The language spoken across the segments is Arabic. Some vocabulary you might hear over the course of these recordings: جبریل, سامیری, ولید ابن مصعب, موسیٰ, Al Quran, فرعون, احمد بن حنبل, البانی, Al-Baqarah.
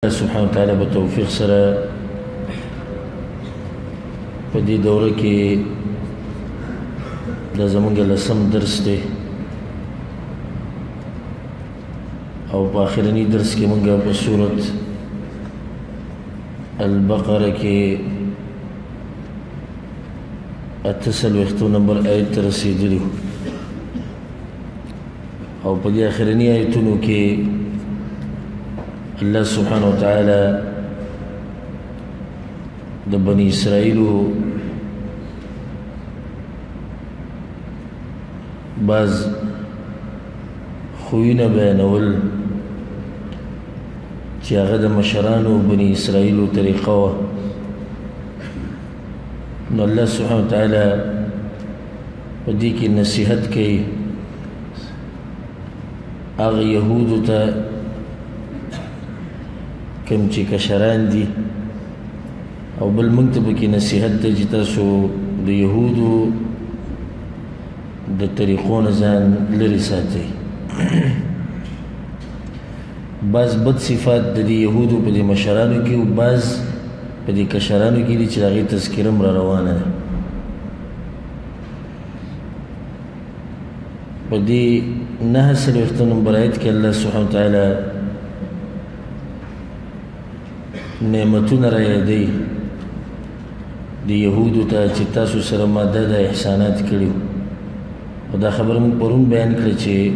Allah subhanahu wa ta'ala bertaufiq secara pada daurah ke dah zaman kita lesam ders deh, atau akhir ni ders ke mungkin apa surat Al-Baqarah ke atasal waktu nombor ayat tersidilu, atau pada akhir ni ayat nu ke اللہ سبحانہ وتعالی دا بنی اسرائیلو بعض خوینا بینول چیاغ دا مشرانو بنی اسرائیلو طریقوا نو اللہ سبحانہ وتعالی دی کی نصیحت کی آغ یہودو تا کم چی کشران دی او بل منتبه کی نصیحت دا جتاسو دا یهودو دا طریقون زان لرساتی بعض بد صفات دا دی یهودو پا دی مشرانو کی و بعض پا دی کشرانو کی دی چلاغی تذکرم را روانه پا دی نها سلوختنم برایت که اللہ سبحانه وتعالی نعمتون را یادی دی یهودو تا چی تاسو سر ماده دا احسانات کلیو و دا خبرمون پرون بیان کلی چی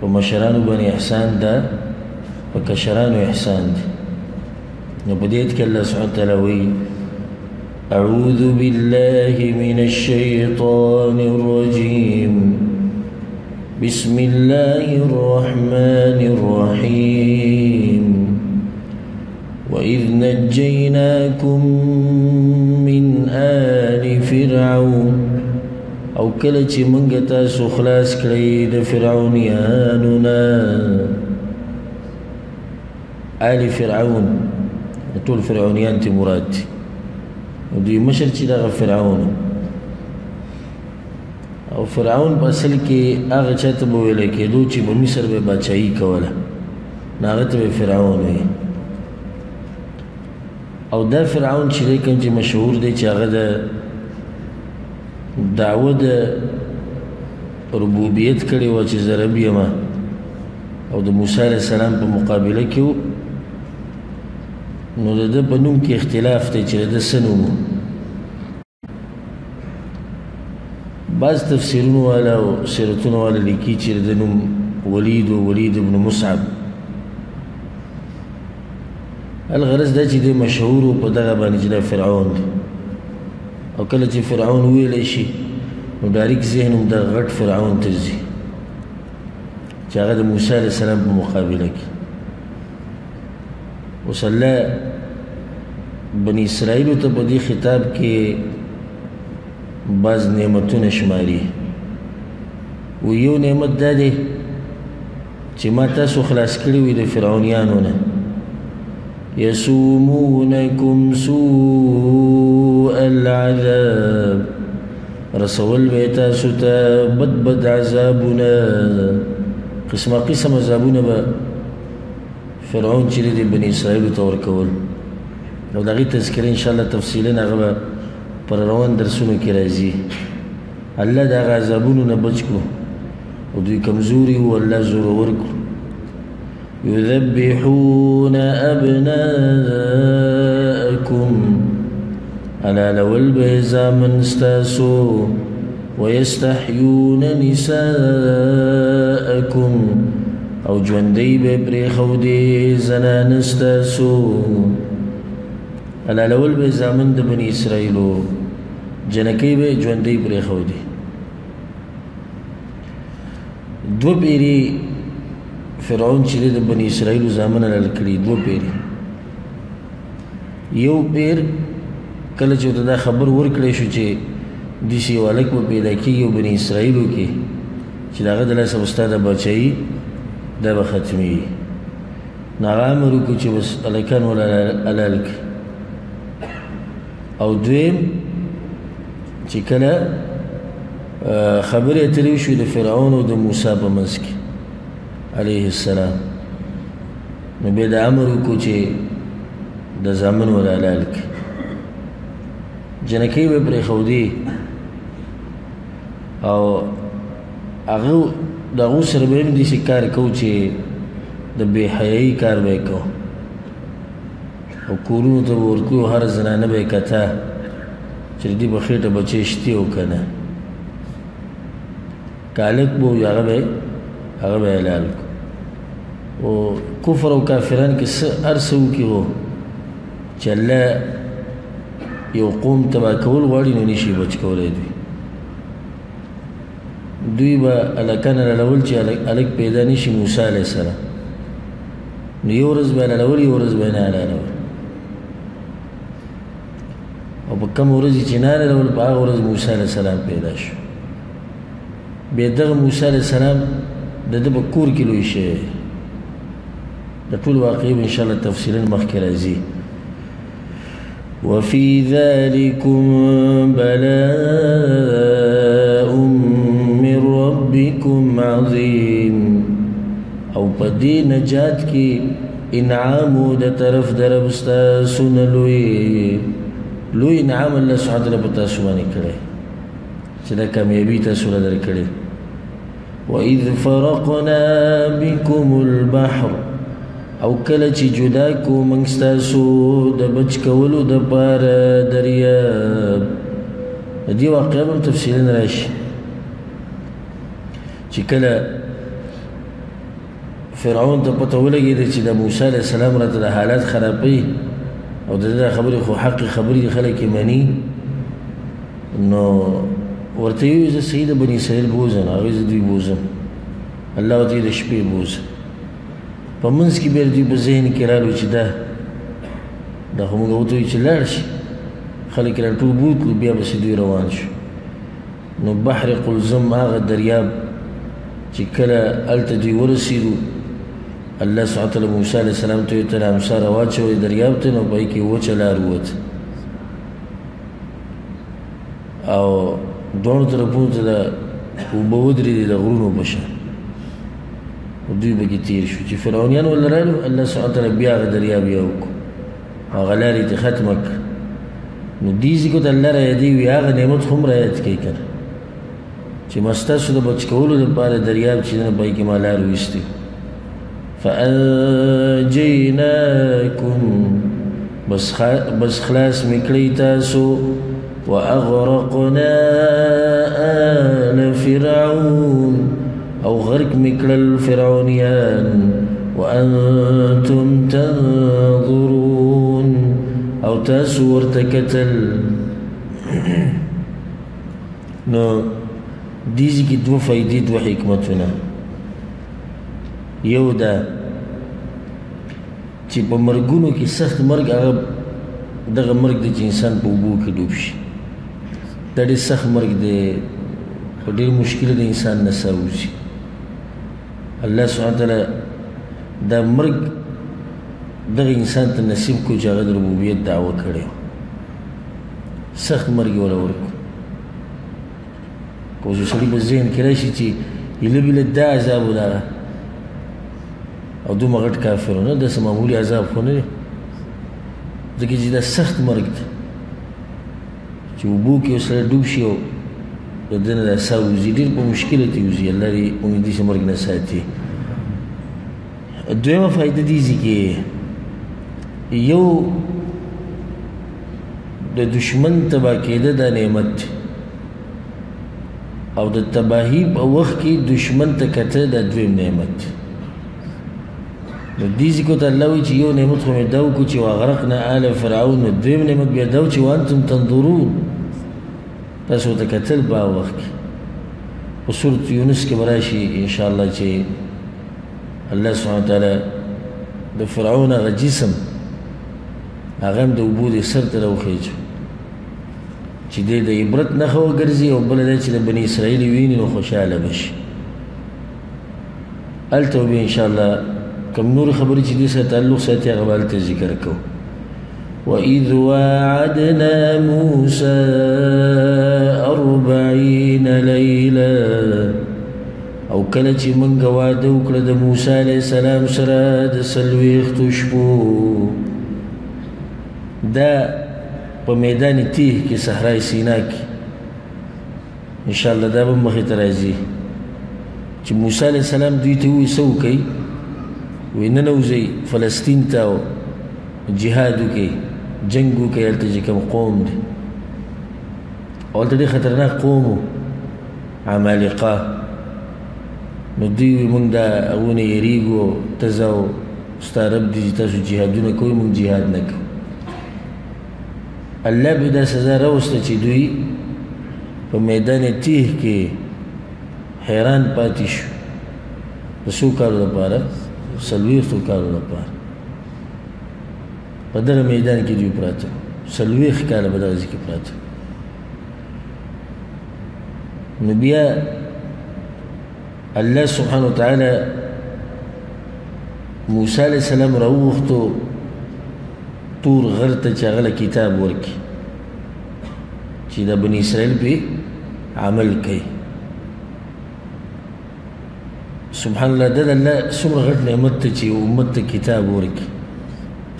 پا مشرانو بانی احسان دا پا کشرانو احسان دی نو بدید که اللہ سبحانه وتعالی وی اعوذ باللہ من الشیطان الرجیم بسم اللہ الرحمن الرحیم وَإِذْ نَجَّيْنَاكُمْ مِنْ آلِ فِرْعَوْنَ او کل چی منگتا سو خلاص کلی دا فرعونیانونا آل فرعون طول فرعونیان تی مراد دوی مشر چی دا فرعون او فرعون باسل کی آغا چا تبوی لکی دو چی بمصر بے باچائی کولا ناغت بے فرعونوی او دا فرعون چی دی کم چی مشهور دی چی آغا دا دعوه دا ربوبیت کردی و چی زربی ما او دا موسیٰ علیہ السلام پا مقابله کیو نو دا دا پا نوم کی اختلاف دی چی دا سنومو بعض تفسیرونو والا و سیرتونو والا لکی چی دا نوم ولید و ولید ابن مصعب الغرض دا چی دی مشهور و پا دغا بانی چی دا فرعون دی او کل چی فرعون ہوئی لیشی نو داریک ذہنم دا غٹ فرعون ترزی چی آغا دا موسیٰ علیہ السلام پا مقابلہ کی اس اللہ بنی اسرائیلو تا پا دی خطاب کے بعض نعمتون شماری و یو نعمت دا دی چی ما تاسو خلاص کریوی دا فرعونیانونا يسومونكم سوء العذاب رسول بيتا ستا بدبد عذابنا قسم قسم عذابنا فرعون چلی دی بنی اسرائیل طور کول لو داغی تذکرین انشاءاللہ تفصیلین اغبا پر روان درسونو کی رازی اللہ داغ عذابونو نبچ کو و دوی کمزوری و اللہ زورور کو يذبحون أبناءكم على لولبيزا من استاسو ويستحيون نساءكم أو جوندي ببريخو دي زنان استاسو على لولبيزا من دبني إسرائيلو جنكي بي جوندي بريخو دي دو بيري فرعون چلی دا بنی اسرائیل زامن الالکلی دو پیری یو پیر کل چو دا خبر ورکلیشو چی دیسی والک و پیدا کی یو بنی اسرائیلو کی چی دا غدلہ سبستا دا بچائی دا بختمی ناغام روکو چی بس الکان والا الالک او دویم چی کل خبر اتریوشو دا فرعون و دا موسیٰ پا منسکی علیہ السلام نبی دا امرو کو چه دا زامن و دا لالک جنکی و پر خودی او اغو دا اغو سر برم دیسی کار کو چه دا بی حیائی کار بے کو او کورونو تا بورکو هر زنانه بے کتا چلی دی بخیط بچشتی ہو کنا کالک بو یا اغبے لالک و کفر و کافران کی ارسو کی ہو چلا یو قوم تبا کول غاڑی نو نیشی بچ کولے دوی دوی با الکان الالول چی الک پیدا نیشی موسیٰ علیہ السلام یو رز بین الالول یو رز بین الالول و پا کم رزی چنان الالول پا آغا رز موسیٰ علیہ السلام پیدا شو بیدغ موسیٰ علیہ السلام دب کور کلوی شے دا طول واقعی میں انشاءاللہ تفصیلن مخکر ازی وَفِي ذَلِكُمْ بَلَاءٌ مِّن رَبِّكُمْ عَظِيمٌ او پدی نجات کی انعامو دا طرف دربستا سنلوی لوی انعام اللہ سبحانہ وتعالی پتا سوانی کرے چلا کامیابی تا سنل در کرے وَإِذْ فَرَقْنَا بِكُمُ الْبَحْرُ او کل چی جدا کو منگستاسو دا بچ کولو دا پار دریاب دی واقعا بم تفصیلن راش چی کل فرعون تا پتولگی دا چی دا موسیٰ علیہ السلام را تا دا حالات خرابی او دا دا خبری خو حقی خبری خلق منی نو ورطیوی دا سید بنی سیل بوزن آغیز دوی بوزن اللہ وطید شپی بوزن پا منز کی بیردوی پا ذہن کرالو چی دا خمونگا ہوتوی چی لار شی خلق راتو بود لو بیا بسی دوی روان شو نو بحر قلزم آغا دریاب چی کلا علت دوی ورسی دو اللہ سبحانہ وتعالی موسیٰ علیہ السلام توی تن امسار آوات شوی دریاب تن و پایی که وچا لاروت او دوانو ترپون تا دا او باودری دی دا غرونو بشن دوی بگی تیر شو چی فرعونیان والا رالو اللہ سعادت ربی آغا دریابی آوکو آغا لاری تی ختمک نو دیزی کت اللہ را یدیوی آغا نعمت خم را ید کئی کن چی مستاسو دا بچکولو دا پار دریاب چیدن پایی که ما لارو استی فَأَنْجَيْنَاكُمْ بس خلاص مکلی تاسو وَأَغْرَقْنَا آلَ فِرْعَوْنَ او غرق مکلل فرعونیان وانتم تنظرون او تاسو ورتکتل نو دیزی کی دو فائدی دو حکمتونا یو دا چی پا مرگونو کی سخت مرگ اغا دغا مرگ دی چی انسان پا اوبو کی دوبشی دا دی سخت مرگ دی پا دیر مشکل دی انسان نساوزی اللہ سبحانہ وتعالی دا مرگ دا انسان تا نصیب کو جاغد ربوبیت دعوی کرے سخت مرگی والا ورکو کوزو صلیب الزین کراشی چی یلبیل دا عذاب دارا او دو مغٹ کافر ہونا دا سمامولی عذاب خونے دکی جی دا سخت مرگ دا چی وبو کی اسلح دوبشی ہو دن دا ساوزی دیر پا مشکلتی ہوزی اللہ ری امیدی سے مرگ نساتی دویمہ فائدہ دیزی کہ یو دا دشمن تباہ کیدہ دا نعمت او دا تباہی پا وقت کی دشمن تکتہ دا دویم نعمت دیزی کو تا اللہ وی چی یو نعمت خمی داو کو چی وغرقنا آل فرعون دویم نعمت بیا داو چی وانتم تندرون تاسو تا قتل با وقت کی و صورت یونس کے براشی انشاءاللہ چی اللہ سبحانہ وتعالی دا فرعون آغا جسم آغام دا عبود سر تلو خیجو چی دے دا عبرت نخوا گرزی او بلدہ چی دا بنی اسرائیل وینی نو خوشحال بش آلتاو بی انشاءاللہ کم نور خبری چی دیسا تعلق ساتی آغا بالتا ذکر کو وَإِذْ وَاعَدْنَا مُوسَىٰ 40 لَيْلَةً او کله چې مونږ واده وکړه د موسی علیه السلام سره د سلويختو شپو دا په میدان تیه کې صحرای سینا کې ان شاء الله دا به مخې ته راځي چې موسی علیه السلام دوی ته وایي څه وکئ وایي نه ننوځئ فلسطین ته جهاد وکئ جنګ وکئ هلته چې کوم قوم دی هلته ډېر خطرناک قوم و عمالقه نو دوی مونږ د هغو نه یریږو ته ځه او ستا رب دي چې تاسو جهادونه کوئ مونږ جهاد نه کوو الله به دا سزا راوسته چې دوی په میدان تیه کې حیران پاتې شو د څو کارو دپاره څلوېښتو کالو دپاره په دغه میدان کې دوی پراته څلوېښت کاله په دغه ځای کې پراته نو بیا الله سبحانه وتعالی موسی علیه السلام راووختو تور غر ته چې هغه کتاب ورکړي چې د بني اسرائیل پې عمل کوي سبحان الله دا د الله څومره غټ نعمت ته چې امت ته کتاب ورکړي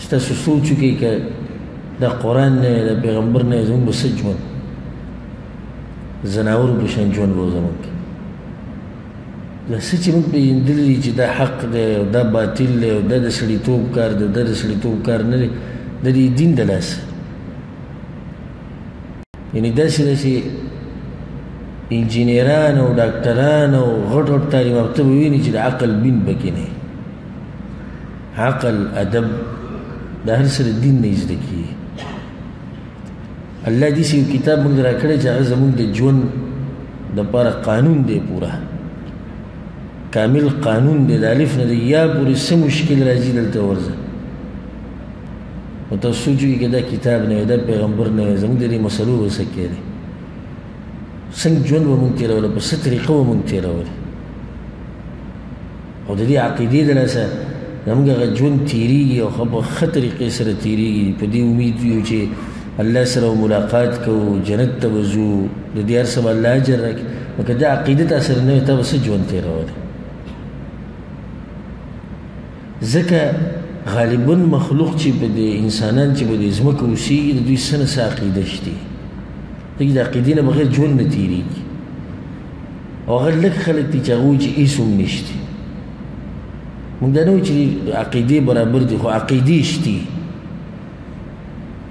ستاسو سوچ وکړئ که دا قرآن نه یې د پیغمبر نه یې زموږ به څه ژوند زناورو په شان ژوند به زموږ کوي لسه چې موږ پېژندلي چې دا حق دی او دا باطل دی او دا د سړیتوب کار دی دا د سړیتوب کار نه دی د دې دین د لاسه یعنې داسې داسې انجینیران او ډاکټران او غټ غټ تعلیم یافته به ویني چې د عقل بین پکې نه عقل ادب دا هر سره دین نه زده کېږي الله داسې یو کتاب موږ راکړی چې هغه زموږ د ژوند دپاره قانون دی پوره کامل قانون دی د الف نه د یا پورې څه مشکل راځي دلته ورځه نو تاسو سوچ وکړئ که دا کتاب نه وی دا پیغمبر نه وی زموږ د دې مسلو به څه کېدی څنګه ژوند به مونږ تېرولی په څه طریقه به مونږ تېرولي او د دې عقیدې د لاسه زموږ هغه ژوند تېرېږي او په ښه طریقې سره تېرېږي په دې امید یو چې الله سره ملاقات کوو جنت ته به ځو د دې هر څه به الله اجر راکړي نو که دا عقیده تا سره نه وي تا به څه ژوند تېرولي ځکه غالباً مخلوق چې به د انسانان چې به د ځمکه اوسیږي د دوی څه نه څه عقیده شته د عقیدې نه بغیر ژوند نه تېرېږي او هغه لږ خلک دي چې هغه وایي چې هېڅ هم نشته موږ دا نه وایو چې عقیدې برابر دي خو عقیدې شته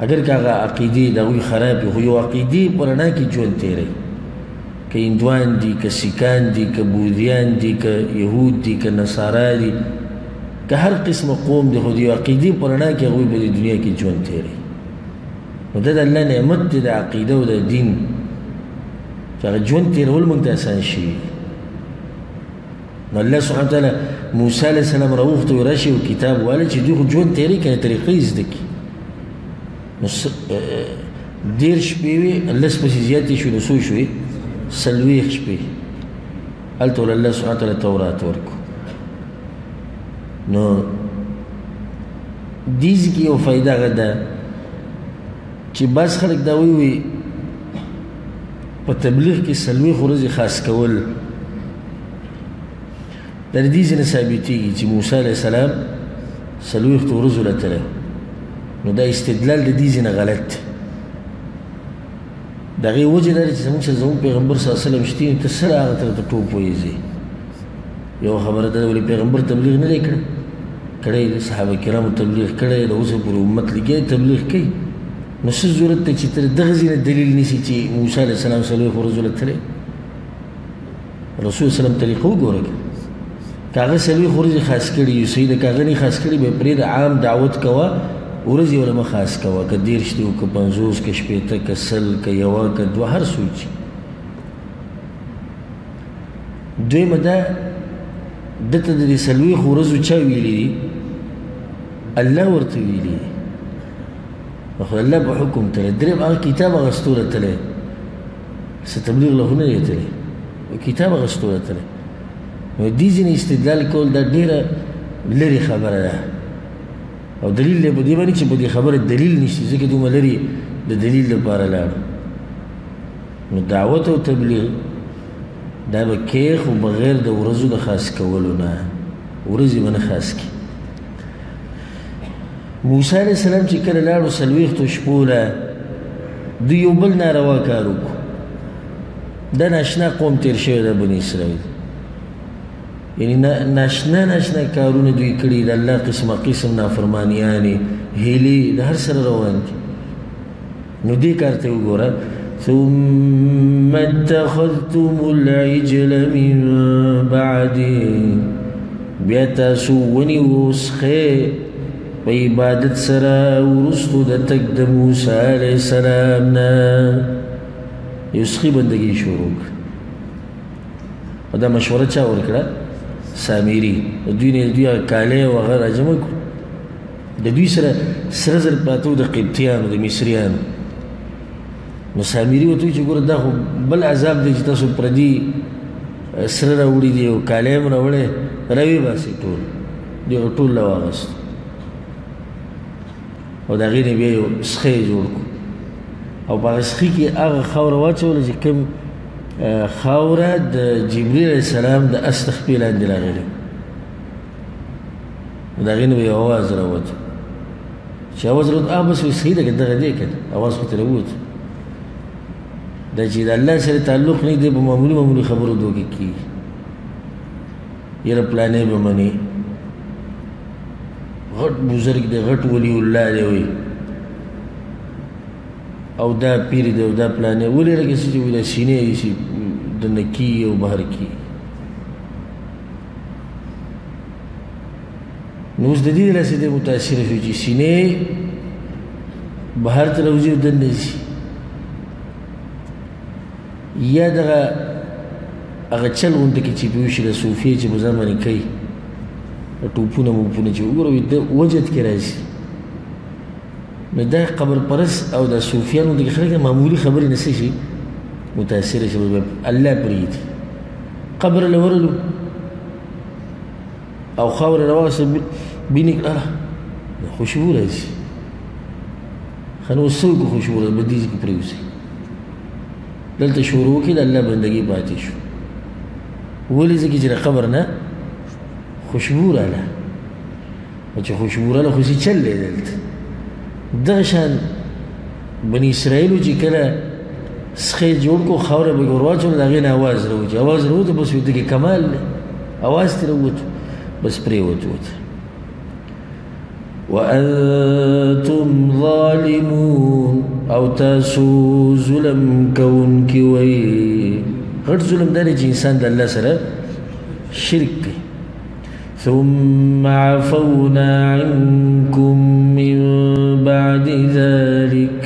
اگر که هغه عقیدې د هغوی خراب وي خو یو عقیدې په رڼا کې ژوند تېروي که هندوان دي که سیکان دي که بودیان دي که یهود دي که نصارا دي که هر قسم قوم دی خو د یو عقیدې په رڼا کې هغوی به د دنیا کې ژوند تېروي نو دا د الله نعمت دی د عقیده او د دین چې هغه ژوند تېرول موږ ته اسان شوي نو الله سبحانه وتعالی موسی علیه السلام راوغوښت وایي راشي یو کتاب واله چې دوی خو ژوند تېروي که نه طریقه یې زده کړي نو دېرش شپې وې لس پسې زیاتې شوې نو څو شوې څلوېښت شپې هلته ورله الله سبحانه وتعالی تورات ورکړو نو دیز کی یو فائدہ هغه ده چې بعض خلک دا وایي په تبلیغ کې څلوېښت ورځې خاص کول دا د دې ځای نه ثابتېږي چې موسی علیه السلام څلوېښتو ورځو لتلی نو دا استدلال د دې ځای نه غلط دی د هغې وجه دا ده چې زموږ سره زموږ پیغمبر صلی الله علیه وسلم شته نو ته څه له هغه ترته ټوپ ویځې یو خبره ده ولې پیغمبر تبلیغ نه دی کړی د صحابه کرامو تبلیغ کړی د اوسه پورې امت لګیا تبلیغ کوي نو څه ضرورت دی چې تر دغه ځای نه دلیل نیسي چې موسی علیه السلام څلوېښت ورځو لتلی رسول سلم طریقه وګوره که هغه څلوېښت ورځې خاص کړي یو صحیح ده که هغه نه خاص کړي به یې پرېږده عام دعوت کوه ورځې ورله مه خاص کوه که دېرش دي که پنځوس که شپېته که سل که یوه که دوه هر څوک چې دویمه ده دته د دې څلوېښت ورځو چا ویلي دي الله ورته ویلي دي خو الله په حکم تلی درېم هغه کتاب هغه ستو رتلی څه تبلیغ له خو نه دی تلی کتاب هغه ستو رتلی نو دې ځینې استدلال کول دا ډېره لرې خبره ده او دلیل دی په دې باندې چې په دې خبره دلیل نشته ځکه دومره لرې د دلیل لپاره لاړو نو دعوت او تبلیغ دا با که خو بغیر دا ورزو دا خاص کولو نا ورزی بنا خاص کی. موسیٰ علیہ السلام چی کل لارو سلویختو شپولا دو یو بل ناروا کارو کو. دا ناشنا قوم تیر شوی دا بنی اسرائیل، یعنی ناشنا کارون دوی کلی دا اللہ قسم قسم نافرمانیانی هیلی دا هر سر روان کی. نو دی کارتے ہو گورا ثم اتخذتم العجل من بعدی، بیتا سوونی وسخی پا عبادت سرا ورستو دا تک دا موسیٰ علیہ السلامنا یسخی بندگی شروع کر. دا مشورہ چاور کرا سامیری دوی کالی وغیر اجمع کر دا دوی سرزر پاتو دا قبطیانو دا مصریانو. نو سامیری و توی چه گورد دا خو بل عذاب دی چه تاسو پردی سر را وڑی دی و کالیم را وڑی روی باسی طول دی و طول لواغست و دا غیر بیایو سخی جور کو او باقی سخی که آغا خورا واچولا چه کم خورا دا جبریل علیہ السلام دا استخپیلان دی لغیرم و دا غیر بیایو آواز را وات چه آواز را وات آباس وی سخی لکن دا غدی کن آواز خود را وات دا چید اللہ سر تعلق نہیں دے با معمولی خبرو دوگی کی یہ پلانے با منی غٹ بزرگ دے غٹ ولی اللہ دے وی او دا پیر دے او دا پلانے ولی را کسی چوی دا سینے ایسی دنکی او باہر کی. نوز دا دید لسی دے متاثر شو چی سینے باہر تلوزی دن نیسی یا دغه هغه چل غوندکې چې پیوشي د صوفیې چې مزامنې کوي ټوپونه موپونه چې وګوروي د وجد کې راځي. نو دا قبر پرست او د صوفیانو دغې خلک معمولي خبرې نه څه شي متاثره شي الله پرېږدي. قبر له ورلو او خاوره راوسه بینې کړه خوشبو راځي ښه نو اوس څوک خوشبو راځي په دې کې پرېوځي. دلتا شروع کی لاللہ بندگی باتی شو ولی زکی جنہ قبر نا خوشبور آلا وچہ خوشبور آلا خوشی چل لے دلتا دغشان بنی اسرائیلو چی کلا سخیج جوڑ کو خورا بگوروا چون لاغین آواز رو چی آواز رو تو بس ویدکی کمال لے آواز تی رو تو بس پریو تو وَأَنْتُمْ ظَالِمُونَ او تاسو ظلم کون کی وئی. غرد ظلم داری چی انسان دا اللہ سر شرک کی. ثُمَّ عَفَوْنَا عِنْكُمْ مِنْ بَعْدِ ذَلِكَ،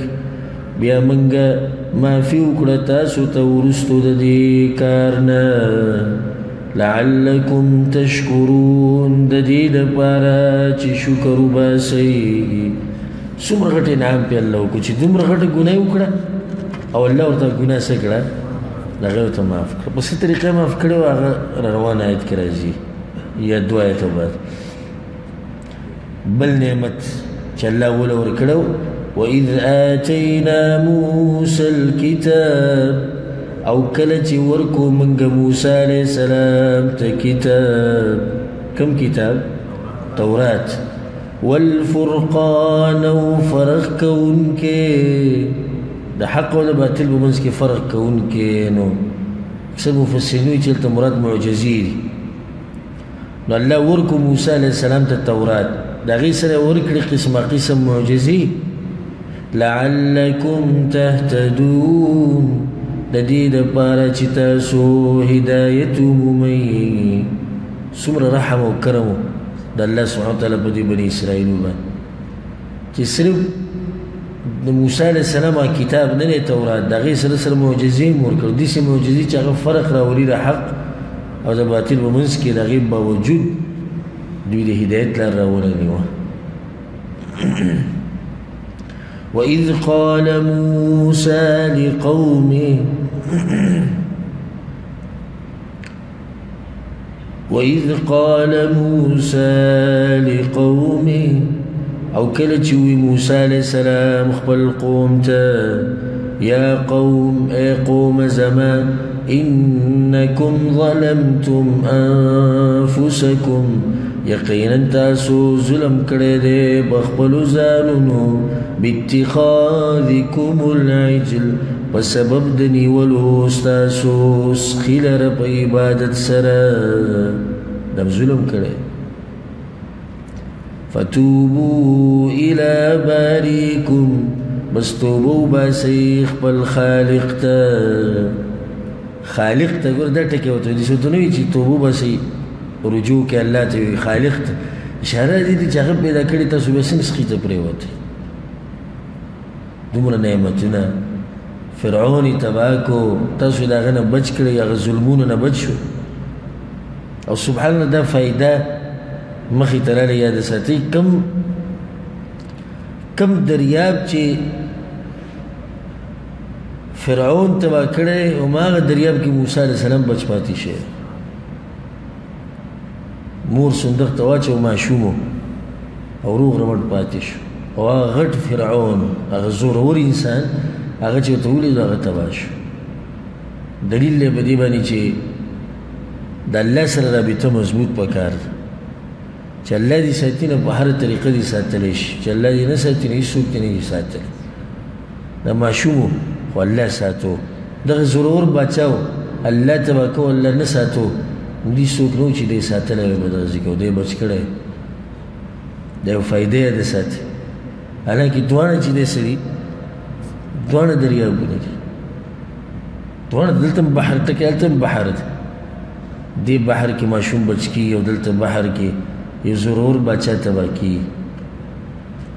بیا منگا مافی اکڑا تاسو تورستو دا دی کارنا لعلكم تشکرون دا دی دا پارا چی شکر باسی. سمر غٹ انعام پی اللہ کو چی دمر غٹ گناہ اکڑا او اللہ ورطا گناہ سکڑا لغیوتا معاف کرا بس طریقہ معاف کرو آغا روان آیت کرا جی یا دو آیت بعد بل نعمت چی اللہ ولو رکڑو وَإِذْ آتَيْنَا مُوسَى الْكِتَابِ او کلچی ورکو منگ موسیٰ علیہ السلام تا کتاب، کم کتاب؟ تورات والفرقان و فرق کون کے دا حق و دا باطل بمنس کے فرق کون کے. نو سب مفسرینوی چلتا مراد معجزی دی. اللہ ورکو موسیٰ علیہ السلام تا تورات دا غیصر ورکلی قسم قسم معجزی لعلکم تهتدون دید پارا چی تاسو ہدایتو ممی. سمر رحم و کرم دا اللہ سبحانہ وتعالی پا دی بنی اسرائیلو بان چی صرف موسیٰ علیہ السلام کتاب ننے تورات دا غیر سر معجزی مور کرو دیسی معجزی چاگا فرق راولی را حق او دا باطل بمنس کی دا غیر باوجود دوی دا ہدایت لار راولی نیوان. وَإِذْ قَالَ مُوسَى لِقَوْمِهِ وَإِذْ قَالَ مُوسَى لِقَوْمِهِ او کلچوی موسیٰ علیہ السلام خبال قومتا يا قوم اے قوم زمان انکم ظلمتم انفسکم یقینا تاسو ظلم کرے دے بخبلو زانونو باتخاذکم العجل وسبب دنی ولو استاسو سخیل رب عبادت سرا دم ظلم کرے. فتوبو الى باریکم بس توبو باسی خپل خالق تا خالق تا گور در تکی وطوی دیسو تو نوی چی توبو باسی رجوع که اللہ تاوی خالق تا اشاره دیدی چاقب بیدا کردی تا سو بسن سخی تا پریواتی دومره نعمتونا فرعونی تباکو تاسو دا غنه بچ کړی یا ظلمونو نه بچ شو. او سبحان الله دا فائده مخې ته راله یاد ساتئ کم دریاب چې فرعون تباه کړی هماغه دریاب کې موسی علیه السلام بچ پاتې شو، مور صندوق ته واچو ماشوم او روغ رمټ پاتې شو. او هغه غټ فرعون هغه زورور انسان هغه چې ټولې دغه تباشو دلیل له بدی باندې چې د الله سره رابطه مضبوط پکار چې الله دې ساتینه په هر طریقه دې ساتلی شي، چې الله دې نه ساتینه هیڅوک دې نه ساتلی. دا ماشوم خو الله ساتو، دغه ضرور بچاو الله تبارک و الله نه ساتو، دې څوک نو چې دې ساتلی وي به دغسې کو دې بچ کړی دا یو فایده یې دې ساتي. حالانکه دواړه چې دې سړي دوانا دریابونه دي، دوانا دلتم بحر تکی دلتم بحر دی، دی بحر کی ماشوم بچ کی او دلتم بحر کی یہ ضرور بچا تبا کی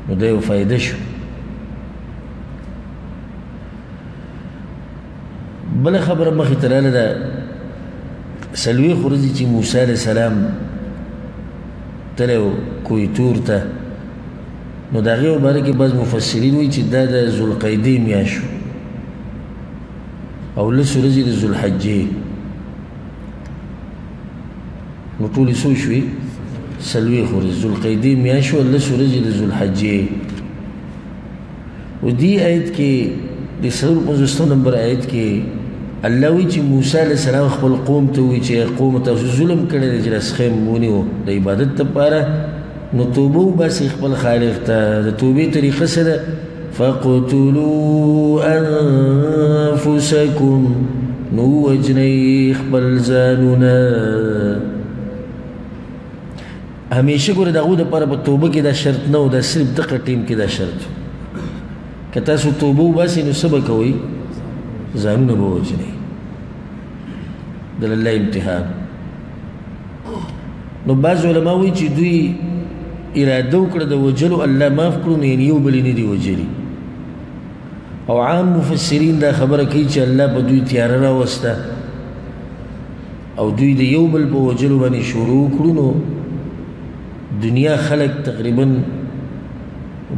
نو دا یو فائده شو. بل خبر مخی تلاله دا سلوی خورزی چی موسیٰ علیہ السلام تلیو کوئی تور تا نو دا غیر باره که بعض مفسرین وی چی دا دا ذوالقعده میاشو او لسو رزی دا ذوالحجه نو طولی سو شوی سلوی خورز ذوالقعده میاشو او لسو رزی دا ذوالحجه. و دی آیت که دی 115 نمبر آیت که اللہ وی چی موسیٰ علیہ السلام خپل قوم تا وی چی قوم تا ظلم کرده جلس خیم مونی و دا عبادت تا پارا نو توبو بس اخبال خالق تا دا توبی طریقه سر فَقْتُلُوا أَنفُسَكُمْ نو وجنی اخبال زانونا. همیشه گوره دا غود پارا با توبه که دا شرط نو دا صرف دقا ٹیم که دا شرط که تاسو توبو بس نو سبا کوئی زانونا با وجنی دلالله امتحان. نو بعض علماوی چی دوی ارادو کرده وجلو اللہ ماف کرون یعنی یو بلی ندی وجلی. او عام مفسرین دا خبر کئی چی اللہ پا دوی تیار را وستا او دوی دا یو بل پا وجلو بانی شروع کرونو دنیا خلق تقریبا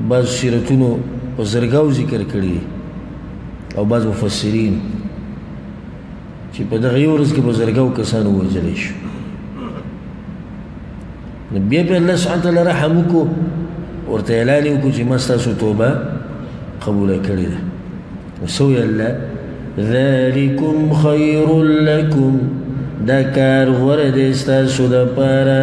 بعض سیرتونو پا زرگاو ذکر کردی او بعض مفسرین چی پا دا غیور از که پا زرگاو کسانو وجلی شو. نبیہ پہ اللہ سبحانہ تعالی رحمو کو اور تعالیٰ کو چی مستاسو توبہ قبول کردی دا سوی اللہ ذالکم خیر لکم دا کار غرد استاسو دا پارا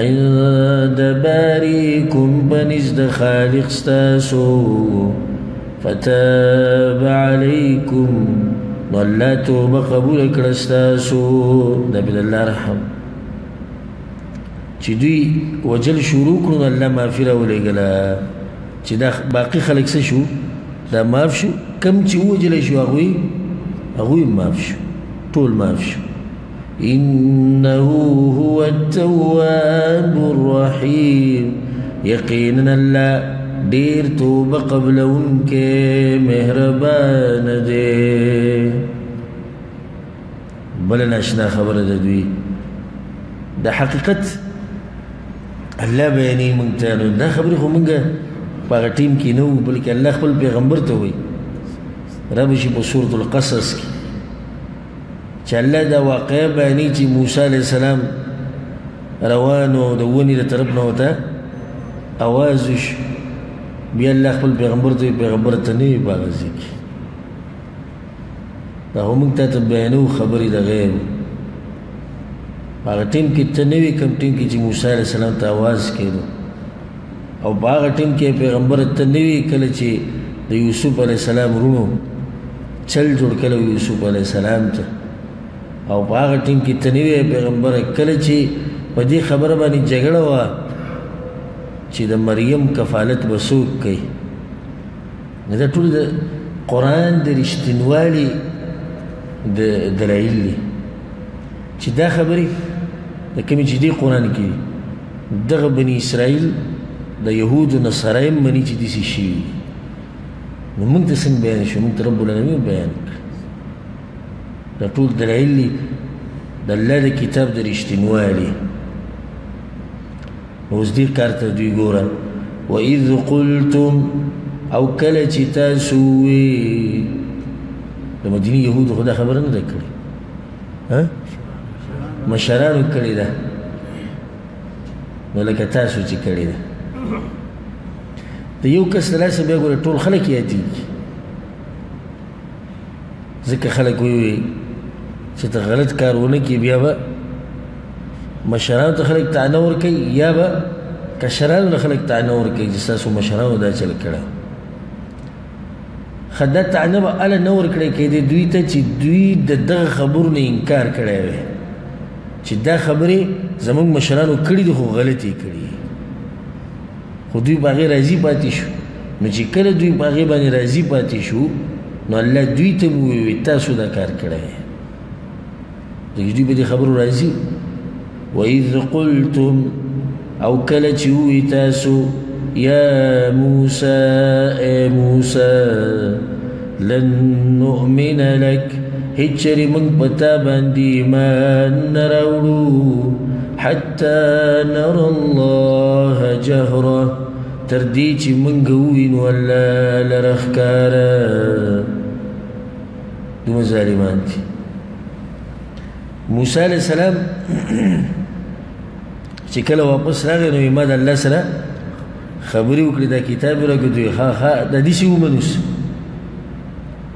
عند باریکم پنزد خالق استاسو فتاب علیکم اللہ توبہ قبول کرد استاسو دا بید اللہ رحمو چی دوی وجل شروع کنون اللہ معافی راو لے گلا چی دا باقی خلق سے شو دا معاف شو کم چی وجل شو اغوی معاف شو طول معاف شو. انہو هو التواب الرحیم یقیناً اللہ دیر توبہ قبل ان کے مہربان دے. بلن اشنا خبر دا دوی دا حقیقت اللہ بیانی منگتانو دا خبری خو منگا پاگا ٹیم کی نو بلکہ اللہ خبال پیغمبر تا ہوئی ربشی پا سورت القصص کی چا اللہ دا واقعہ بیانی چی موسیٰ علیہ السلام روانو دا ونی دا طرفنا ہوتا آوازوش بیا اللہ خبال پیغمبر تا ہوئی پیغمبر تا نوی پاگا زکی دا همونگ تا تبیانو خبری دا غیب باغا ٹیم کی تنوی کم ٹیم کی چی موسیٰ علیہ السلام تا آواز کی دو او باغا ٹیم کی پیغمبر تنوی کل چی دا یوسف علیہ السلام رونو چل جوڑ کلو یوسف علیہ السلام تا او باغا ٹیم کی تنوی پیغمبر کل چی پا دی خبر بانی جگڑا وا چی دا مریم کفالت بسوک کئی دا طول دا قرآن دا رشتنوالی دا دلائل لی چی دا خبری دا کمی چی دی قرآن کی دا بنی اسرائیل دا یهود و نصرائیم منی چی دیسی شیوی منگ تا سنگ بیان شو منگ تا رب العالمین بیان کر دا طول دلائل لی دا اللہ دا کتاب دا رشتنوالی وزدی کارتا دوی گورا وَإِذْ قُلْتُمْ او کل چی تاسوی دا مدینی یهود خدا خبر نده کری مشارانو کری دا نولکا تاسو چی کری دا دا یو کس دلاسا بیا گوری طول خلق یادی ذکر خلق ویوی چی تا غلط کارونه کی بیا با مشارانو تا خلق تعنور کی یا با کشارانو تا خلق تعنور کی جستاسو مشارانو دا چل کرا خدا تعنب علا نور کرے کہ دوی تا چی دوی دا دا خبر نے انکار کرے ہوئے چی دا خبری زمان مشرانو کری دو خو غلطی کری خو دوی باغی راضی پاتی شو نو چی کل دوی باغی بانی راضی پاتی شو نو اللہ دوی تا بویوی تاسو دا کار کرے دوی دوی با دی خبر راضی وَإِذْ قُلْتُمْ او کل چیوی تاسو يا موسى اے موسى لن نؤمن لك هجر من پتا باندی ایمان نراولو حتى نرى الله جهرا تردیچ من گوین والله لرخکارا دوم ظالمان تی موسى علیہ السلام چکل واپس راگے نو ایمان اللہ سرا خبری وکلی دا کتاب را کدوی خواه دا دیسی اومنوس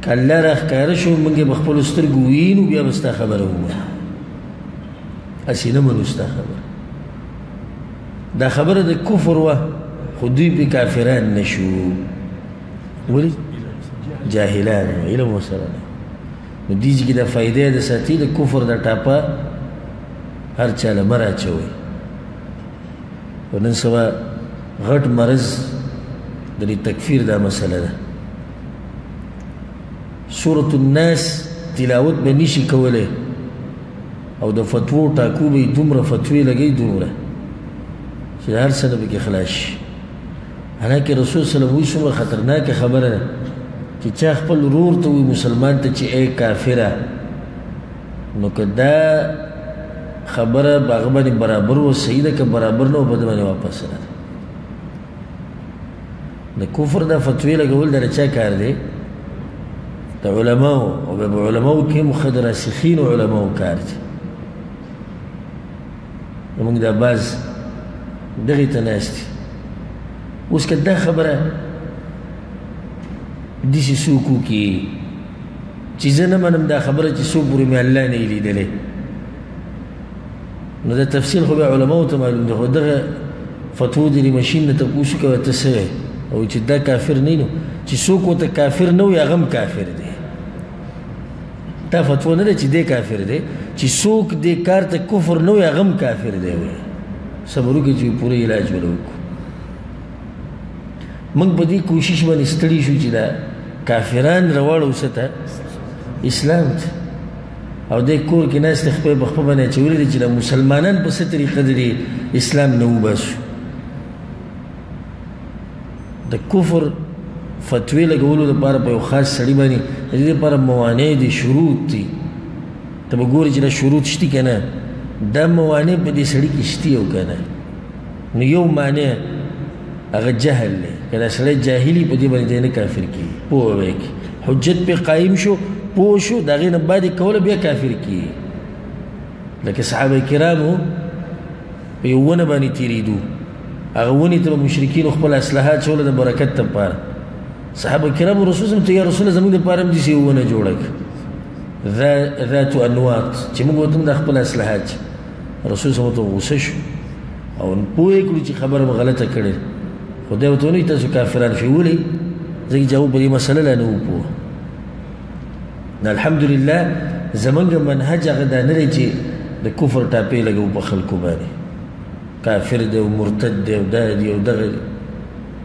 که اللہ را اخکارشو منگی بخپل استرگوینو بیا بستا خبر اومن اسی نمنوستا خبر دا خبر دا کفر و خودوی پی کافران نشو ولی جاہلان علم و سران دیجی که دا فائده دا ساتی دا کفر دا تاپا هر چالا مرا چوی ونن سوا غٹ مرض دلی تکفیر دا مسئلہ دا سورة الناس تلاوت بنیشی کولے او دا فتوو تاکو بی دمرا فتوی لگئی دمرا چیز ہر سنہ بکی خلاش حالانکہ رسول صلی اللہ علیہ وسلم وی خطرناک خبر ہے چی چاک پل رور تاوی مسلمان تا چی اے کافرہ نو کدا خبر باغبانی برابر و سیدہ که برابر نو بدبانی واپس رہا دا دا کفر دا فتوی لگول دا چا کار دے دا علماء او باب علماء کم خد راسخین و علماء کار دے امانگ دا باز دغی تناس دے اس کا دا خبر دیسی سوکو کی چیزا نمانم دا خبر چی سوک بروی میں اللہ نیلی دلے نو دا تفصیل خوبی علماء تا معلوم دے خود دغی فتوی دلی مشین نتا پوسو که و تسوی او چې دا کافر نه نو چې څوک وته کافر نه یا غم کافر دی دا فتوا نه چې دی کافر دی چې څوک دې کار ته کفر نه یا غم کافر دی صبر وکړي چې پوره علاج وکړو موږ په دې کوشش باندې ستړي شو چې دا کافران راوړو ستاسو اسلام ته او دې کور کې ناس خپل بخپل باندې چولې دي چې مسلمانان په ستري قدري اسلام نه وباسو دا کفر فتوی لگولو دا پارا پا یو خاص سڑی بانی دا پارا موانع دی شروط تی تا با گوری چلا شروط شتی کنا دا موانع پا دی سڑی کشتی ہو کنا نو یو معنی اگر جہل لے کنا سڑی جاہلی پا دی بانی دینا کافر کی پو اوے کی حجت پہ قائم شو پو شو دا غیر نبادی کولا بیا کافر کی لیکن صحابہ کرام ہو پا یو ونبانی تیری دو اغوانی تا مشرکین اخبال اسلحات شولا دا برکت تا پارا صحابہ کرام و رسول سم تا یا رسول زمان دا پارم دیسی ہوا نجوڑک ذات انوات چې موږ ورته د خپل اصلاحات رسول صلی الله علیه وسلم ته وسش او پوهې کړو چې خبره غلطه کړې خو دا ورته نه تاسو کافران شئ ولي زه جواب دې مسله نه وپوه الحمدلله زمونږ منهج غدا نه لري چې د کفر ټاپې لګو په خلکو باندې کافر دی او مرتد دی او دادی او دغه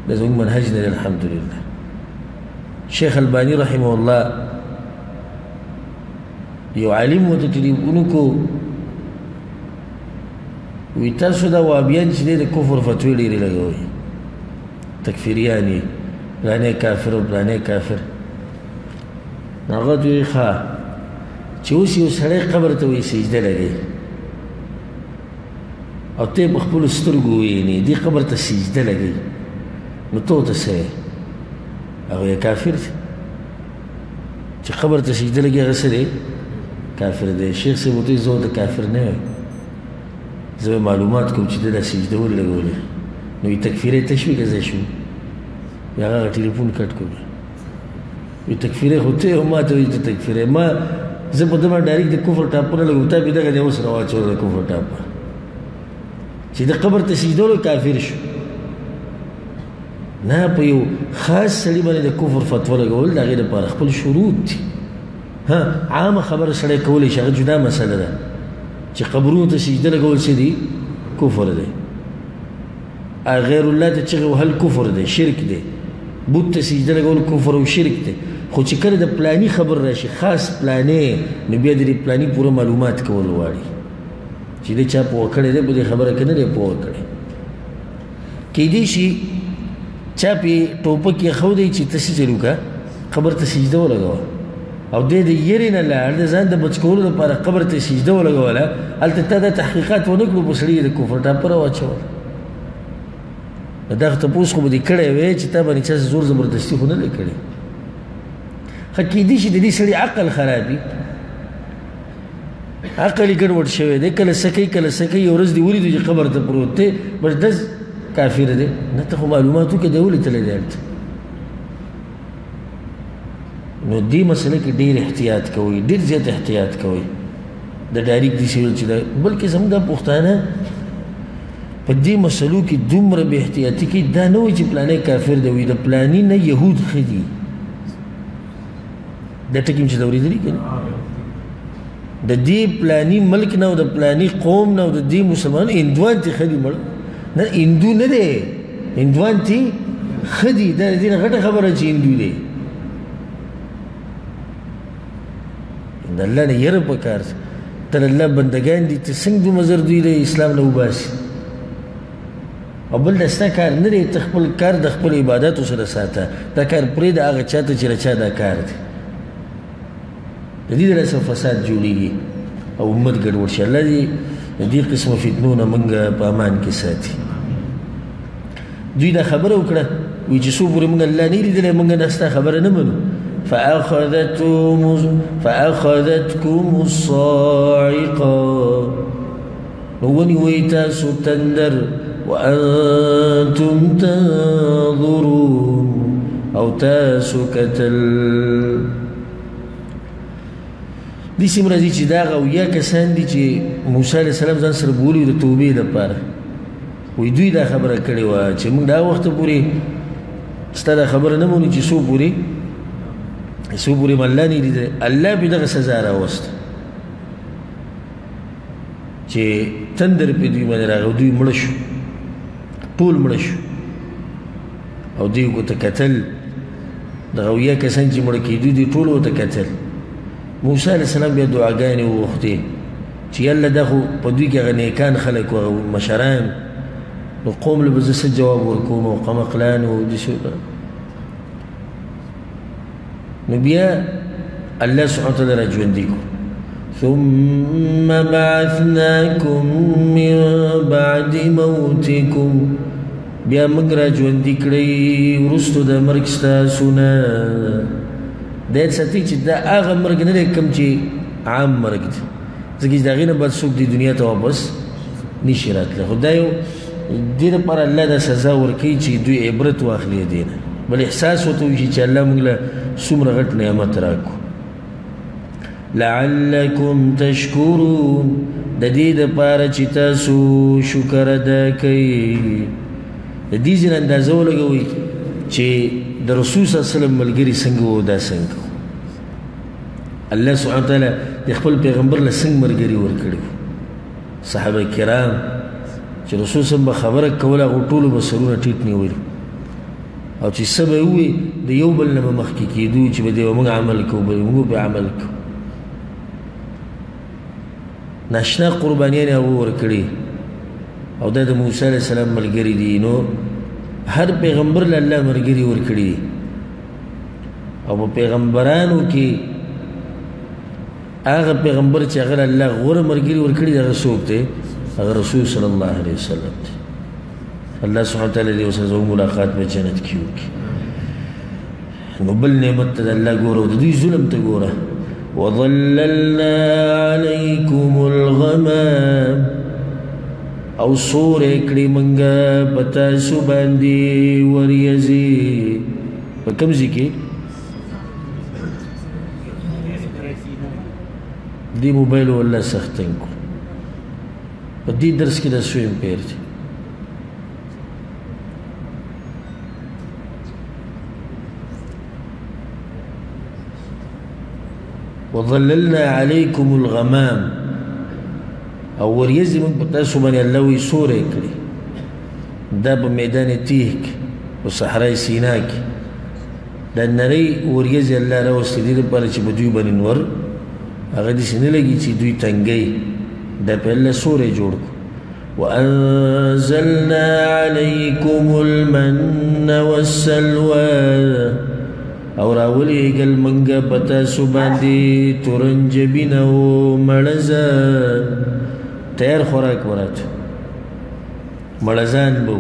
دا زمونږ منهج نه الحمدلله شیخ البانی رحمه الله یو عالم و تطریب اونکو وی تاسو دا وابیان چلی دا کفر فتوی لیری لگوی تکفیریانی بلانے کافر و بلانے کافر ناغات وی خواه چوسی و سڑی قبر تاوی سجده لگی او تیب اخبول استرگویینی دی قبر تا سجده لگی نتو تسای اگو یا کافر تی چی قبر تا سجده لگی غسره کافر دے شیخ سے بوتوی زور دا کافر نوے زبا معلومات کم چیدے دا سجدہ ہو لگولے نوی تکفیرے تشوی کزے شو یا آگا تلیفون کٹ کولے وی تکفیرے خوتے ہو ما توی تا تکفیرے ما زبا دماغ ڈاریک دا کفر ٹاپا لگو تا بیدا گا دیو سر آواز چور دا کفر ٹاپا چیدے قبر تا سجدہ ہو لے کافر شو نا پا یو خاص سلیمانی دا کفر فتوہ لگول دا غیر پار خپل شروط تھی عام خبر سڑے کولی شاگر جدا مسئلہ دا چی قبرون تا سجدہ لگول سی دی کفر دے غیر اللہ تا چگو حل کفر دے شرک دے بود تا سجدہ لگول کفر و شرک دے خود چی کل دا پلانی خبر راشی خاص پلانے نبیہ دری پلانی پورا معلومات کول واری چی دے چا پوکڑے دے بودے خبر کنے دے پوکڑے کی دیشی چا پی ٹوپکی خود دے چی تسی چلو کا قبر تا سجدہ ہو لگوا او دے دے یرین اللہ اردے زان دے بچکولو دے پارا قبر تے سجدہ ہو لگو والا حالتا تا دا تحقیقات ونکلو بسری دے کفر تا پر آواچھا والا داخت پوس خوب دے کڑے وے چتا بانی چاس زور زبردستی خونا لے کڑے خاکی دیشی دے دی سڑی عقل خرابی عقلی گنوٹ شوے دے کل سکی یو رز دے ولی دے جی قبر تا پروت تے بس دس کافر دے نتا خو معلوماتو که دے ولی تلے دے نو دی مسئلہ کی دیر احتیاط کوئی دیر زیادہ احتیاط کوئی دا ڈائریک دی سیول چیدہ بلکہ سمدہ پختانہ پا دی مسئلہ کی دمر بے احتیاطی کی دا نوی چی پلانے کافر دوی دا پلانی نا یہود خیدی دا ٹکیم چی دوری دلی کنی دا دی پلانی ملک ناو دا پلانی قوم ناو دا دی مسلمان اندوان تی خیدی ملک نا اندو ندے اندوان تی خیدی دا دینا غٹا خبر چی اندو دے اللہ نے یہ رب کار تل اللہ بندگان دی تسنگ دو مزر دوی لے اسلام لہو باسی اور بل دستا کار نرے تخپل کار دخپل عباداتو سر ساتا دا کار پرے دا آغا چاہتا چرا چاہ دا کار دی دی در ایسا فساد جولی گی اور امت گروڑ شا اللہ دی دی قسم فتنون منگا پا امان کے ساتھی دوی دا خبر اکڑا وی جسو پوری منگا اللہ نیلی دلے منگا دستا خبر نمنو فَأَخَذَتْكُمُ الصَّاعِقَةُ وَنِوَيْتَاسُ تَنْدَرْ وَأَنْتُمْ تَنْظُرُونَ أَوْ تَاسُ كَتَلْ دیسی مرازی چی داغا و یا کسان دی چی موسیٰ علیہ السلام زن سر بولیو دا توبی دا پار وی دوی دا خبر کردی و چی من دا وقت پوری ستا دا خبر نمونی چی سو پوری سو پوری ملہ نہیں دیدے اللہ پی دغ سزا راوست چی تندر پی دوی مانی راگو دوی ملشو طول ملشو او دیو کو تکتل دغو یا کسان چی ملکی دوی دی طول و تکتل موسیٰ علیہ السلام بیا دعاگانی و وقتی چی اللہ دخو پا دوی که نیکان خلق و مشاران و قوم لبزست جواب ورکوم و قمقلان و دیسو نبیا اللہ سبحانہ وتعالی رجوندی کو ثم بعثناکم من بعد موتکم بیا مگر رجوندی کری ورستو دا مرگ ستاسونا دید ساتی چی دا آغا مرگ نلے کم چی عام مرگ دی زکیز دا غینا بعد سوک دی دنیا تا واپس نیشی رات لے خدایو دید پارا اللہ دا سزا ورکی چی دوی عبرت واخلی دینا بل احساس ہوتا ہوئی چی اللہ مگلہ سمرغت نعمت راکو لعلکم تشکرون د دې د پاره چې تاسو شکر ادا کړئ. د دې ځین اندازه ولګوئ چې د رسول صلی الله علیه وسلم ملګري څنګه وو دا څنګه الله سبحانه وتعالی د خپل پیغمبر له څنګه ملګري ورکړي. صحابه کرام چې رسول صلی الله علیه وسلم خبره کوله هغو ټولو به سرونه ټیټ نیول او چې څه به یې ووایي د یو بل نه به مخکې کېدو چې به دی به موږ عمل کوو به موږ به عمل کوو. ناشنا قربانیان هغو ورکړي او دا د موسی علیه السلام ملګري دي. نو هر پیغمبر له الله ملګري ورکړي دي او په پیغمبرانو کې هغه پیغمبر چې هغه له الله غوره ملګري ورکړي دي هغه څوک دی؟ هغه رسول صلی الله علیه وسلم دی. الله سبحانه وتعالی دې ورسره زموږ ملاقات په جنت کې وکړي. نو بل نعمت ته د الله ګوره او د دوی ظلم ته ګوره. وَظَلَّلْنَا عَلَيْكُمُ الْغَمَامِ او سور اکڑی منگا پتاسو باندی وریزی کم زکی دی موبائل واللہ سختن کو دی درس کی دسویم پیر دی وظللنا عليكم الغمام او وريزي من پتاسو بني اللوي سورة اكري دا بميدان تيهك وصحراء سيناك دا نري وريزي الله روست دي دبارة چه بدوي بني نور اغا دي سنلگي چه دوي تنگي دا پا الله سورة جوڑكو. وأنزلنا عليكم المن والسلوى او راولی اگل منگا پتاسو باندی ترنجبین و ملزان تیر خوراک وراتو ملزان باو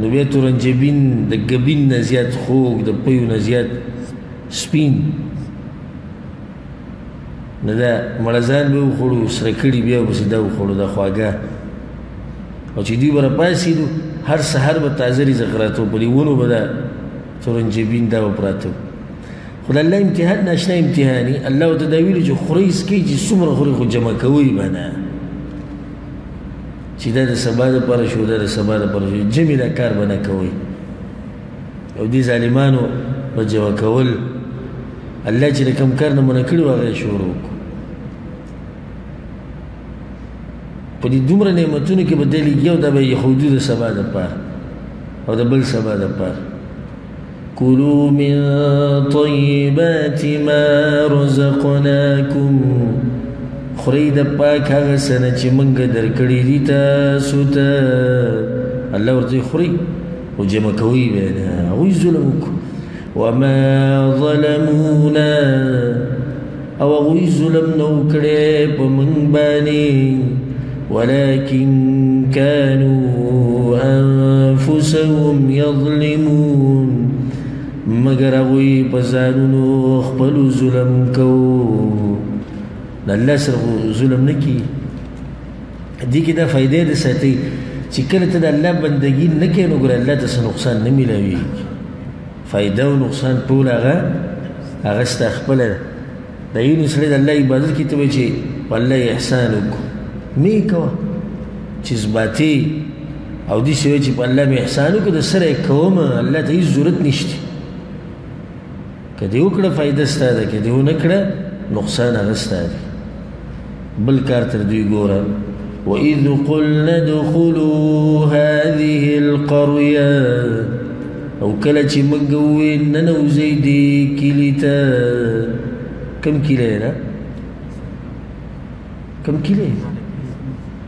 نو بیا ترنجبین دا گبین نزیاد خوک دا پیو نزیاد سپین نو دا ملزان باو خورو سرکڑی بیا بسی داو خورو دا خواگا او چی دیو برا پاسی دو هر سحر با تازری زخراتو پلی ونو بدا ترنجبین دا وپراتو. خود الله امتحان ناشنا امتحانی الله و تداویلو چه خوریس که چه سمر خوری خود جمع کوئی بنا چه دا دا سبا دا پارشو دا دا سبا دا پارشو جمع دا کار بنا کوئی او دی ظالمانو با جمع کول الله چه دا کم کار نمنا کرو آغای شورو کو پا دی دومر نعمتونو که با دلی گیاو دا با یخودو دا سبا دا پار او دا بل سبا دا پار. كلوا من طيبات ما رزقناكم خريد پاک هغه سنه چې موږ درکړې دي تاسو ته الله ورته خوري او جمع کوي بیا هغوی ظلم وکړو. وما ظلمونا او هغوی ظلم نه و کړی په موږ باندې ولكن كانوا انفسهم يظلمون مگر اغوی پزانونو خپلو ظلم کو. الله سره ظلم نکی دی که دا فائده ده ساتی چی کل تا دا اللہ بندگی نکی نگر اللہ تا سا نقصان نمیلوی فائده و نقصان پول آغا آغستا خپل دا یونی سره دا اللہ عبادت کی تبا چی واللہ احسانو کو می کوا چیز باتی او دی سوی چی پا اللہ احسانو کو دا سر ایک قوم اللہ تا ایز ضرورت نشتی که دیو کڑا فائده ستا ده که دیو نکڑا نقصان آغستا ده بل کار تر دیو گورا. وَإِذْ قُلْنَا دُخُلُوا هَذِهِ الْقَرْيَةِ او کلا چی منگوین ننو زیدی کلیتا کم کلی ہے نا کم کلی ہے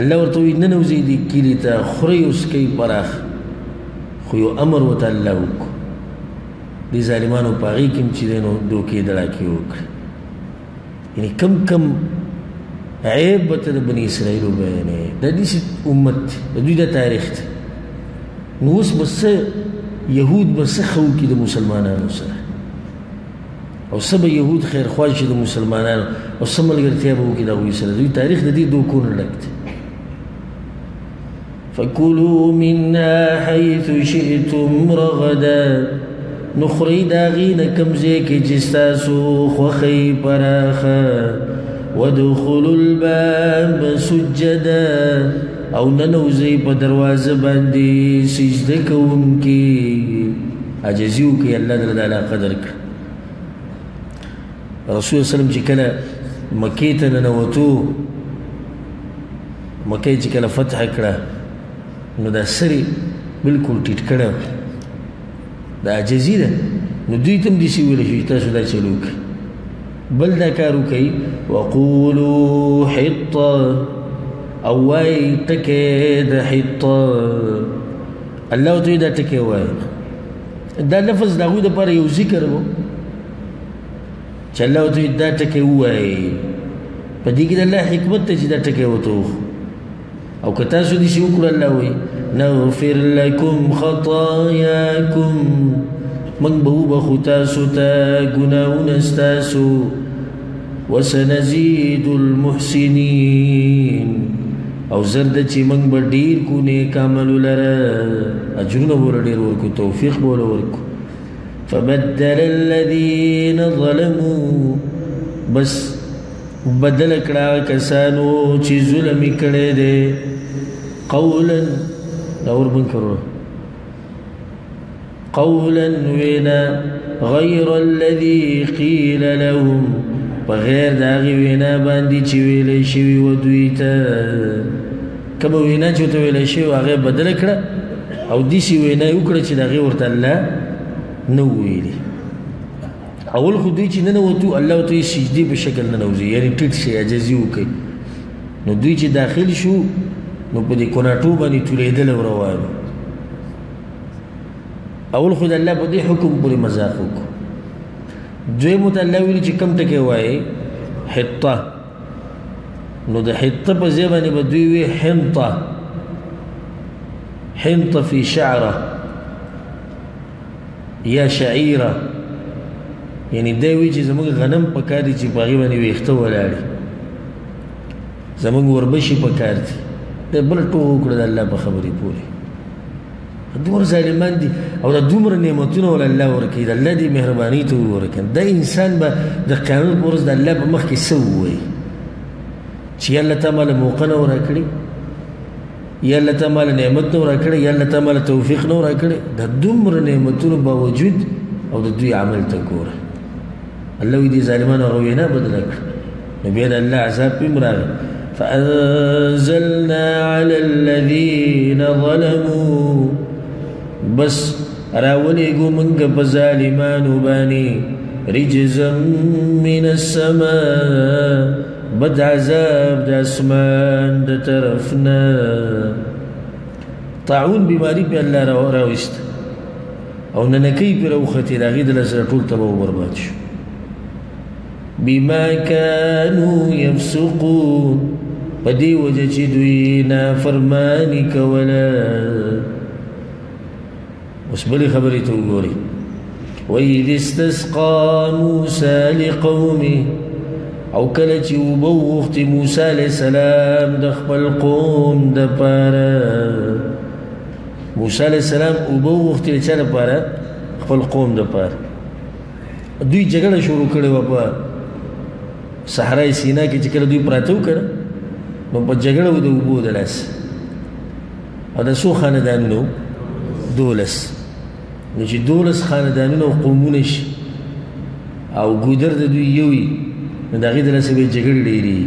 اللہ ورطوی ننوزی دی کیلی تا خوری اسکی پراخ خویو امر و تا اللہ وکو دی ظالمانو پاگی کم چیدنو دوکی دراکی وکر Ini kam-kam عیب بطر بنی اسرائیل بیانے دا دیسی امت دا دوی دا تاریخ تا نوست بس یهود بس خوکی دا مسلمانانو سر او سب یهود خیر خواهشی دا مسلمانانو او سب ملگرتیا باوکی دا ہوئی سر دوی تاریخ دا دی دو کون لگت فَكُلُوا مِنَّا حَيْثُ شِئْتُمْ رَغَدًا نُخْرِي دَاغِينَ كَمْزِي كِجِسْتَاسُ خَوَخِي بَرَاخَا وَدُخُلُوا الْبَابَ سُجَّدًا او ننوزی پا درواز باندی سجدکون کی عجزیو کی اللہ دردالا قدر کر رسول سلم چی کلا مکیتا ننوتو مکی چی کلا فتح کرا نو دا سری بلکل ٹیٹ کرا دا عجزی دا نو دویتم دیسی ویلشو جتاسو دا چلو کی بل دا کارو کئی وَقُولُوا حِطَّ اوائی تکے دا حِطَّ اللہ توی دا تکے اوائی دا لفظ داگوی دا پارا یو ذکر بو چا اللہ توی دا تکے اوائی پا دیکی دا اللہ حکمت تا چی دا تکے وطوخ او کتاسو دیسی اکر اللہ وی نغفر لکم خطایاکم من بہوبا خطاسو تا گناون استاسو وَسَنَزِيدُ الْمُحْسِنِينَ او زرد چی منگ با دیر کو نیک عملو لرا اجرون بولا دیر ورکو توفیق بولا ورکو فَبَدَّلَ الَّذِينَ ظَلَمُوا بس بدل اکڑا کسانو چی ظلمی کڑے دے قولاً اور بن کرو قولاً وینا غَيْرَ الَّذِي قِيلَ لَهُمْ بغیر داغی وینا باندی چی ویلی شوی و دویتا کم وینا چو تا ویلی شوی و آغی بدل کرا او دیسی وینا اکرا چی داغی ورطا اللہ نو ویلی اول خود دوی چی ننو تو اللہ و توی سجدی بشکل ننوزی یعنی ٹیٹ شی عجزی ہو کئی نو دوی چی داخل شو نو پا دی کناتو بانی تولی دل و روانو اول خود اللہ پا دی حکم پوری مزاقو کو دوی متعلویلی چی کم تکے وائی حطہ نو دا حطہ پا زیبانی با دویوی حنطہ حنطہ فی شعرہ یا شعیرہ یعنی دیوی چی زمانگ غنم پکاری چی پاغیبانی ویختو والاری زمانگ وربشی پکار تی دا بلٹو اکڑا دا اللہ پا خبری پوری دومر ظالمان دی او دا دومر نعمتون والا اللہ ورکی دا اللہ دی مہربانی تو ورکن دا انسان با دا قیامت پورس دا اللہ پا مخی سو ہوئی چی یا اللہ تا مالا موقع نو را کری یا اللہ تا مالا نعمت نو را کری یا اللہ تا مالا توفیق نو را کری دا دومر نعمتون باوجود او دا دوی عمل تکور اللہ وی دی ظالمان روینا بدل اکر نبیان اللہ عذاب پی مراغ فَأَنزَلْنَا عَلَى الَّذِينَ ظَلَمُوا بس راولی گو منگ پا ظالمانو بانی رجزم من السماء بد عذاب دا اسمان دا طرفنا طاعون بیماری پی اللہ راوست او ننکی پی روختی راغی دل از رطول تباو برباد شو بیما کانو یفسقون پا دی وجه چی دوی نافرمانی کولا اس بلی خبری تو گوری وَإِذِ اسْتَسْقَى مُوسَى لِقَوْمِهِ او کلچی و بوخت موسیٰ علیہ السلام دخبل قوم دپارا موسیٰ علیہ السلام او بوخت لچا دپارا دخبل قوم دپارا دوی جگڑا شروع کرے وپا صحرائی سینا کی چکل دوی پراتو کرے وپا جگڑا و دو بود الاس او دا سو خاندان نو دولس نوچی دولس خاندانون و قومونش او گودر دا دوی یوی دا غی دلسه بی جگر لیری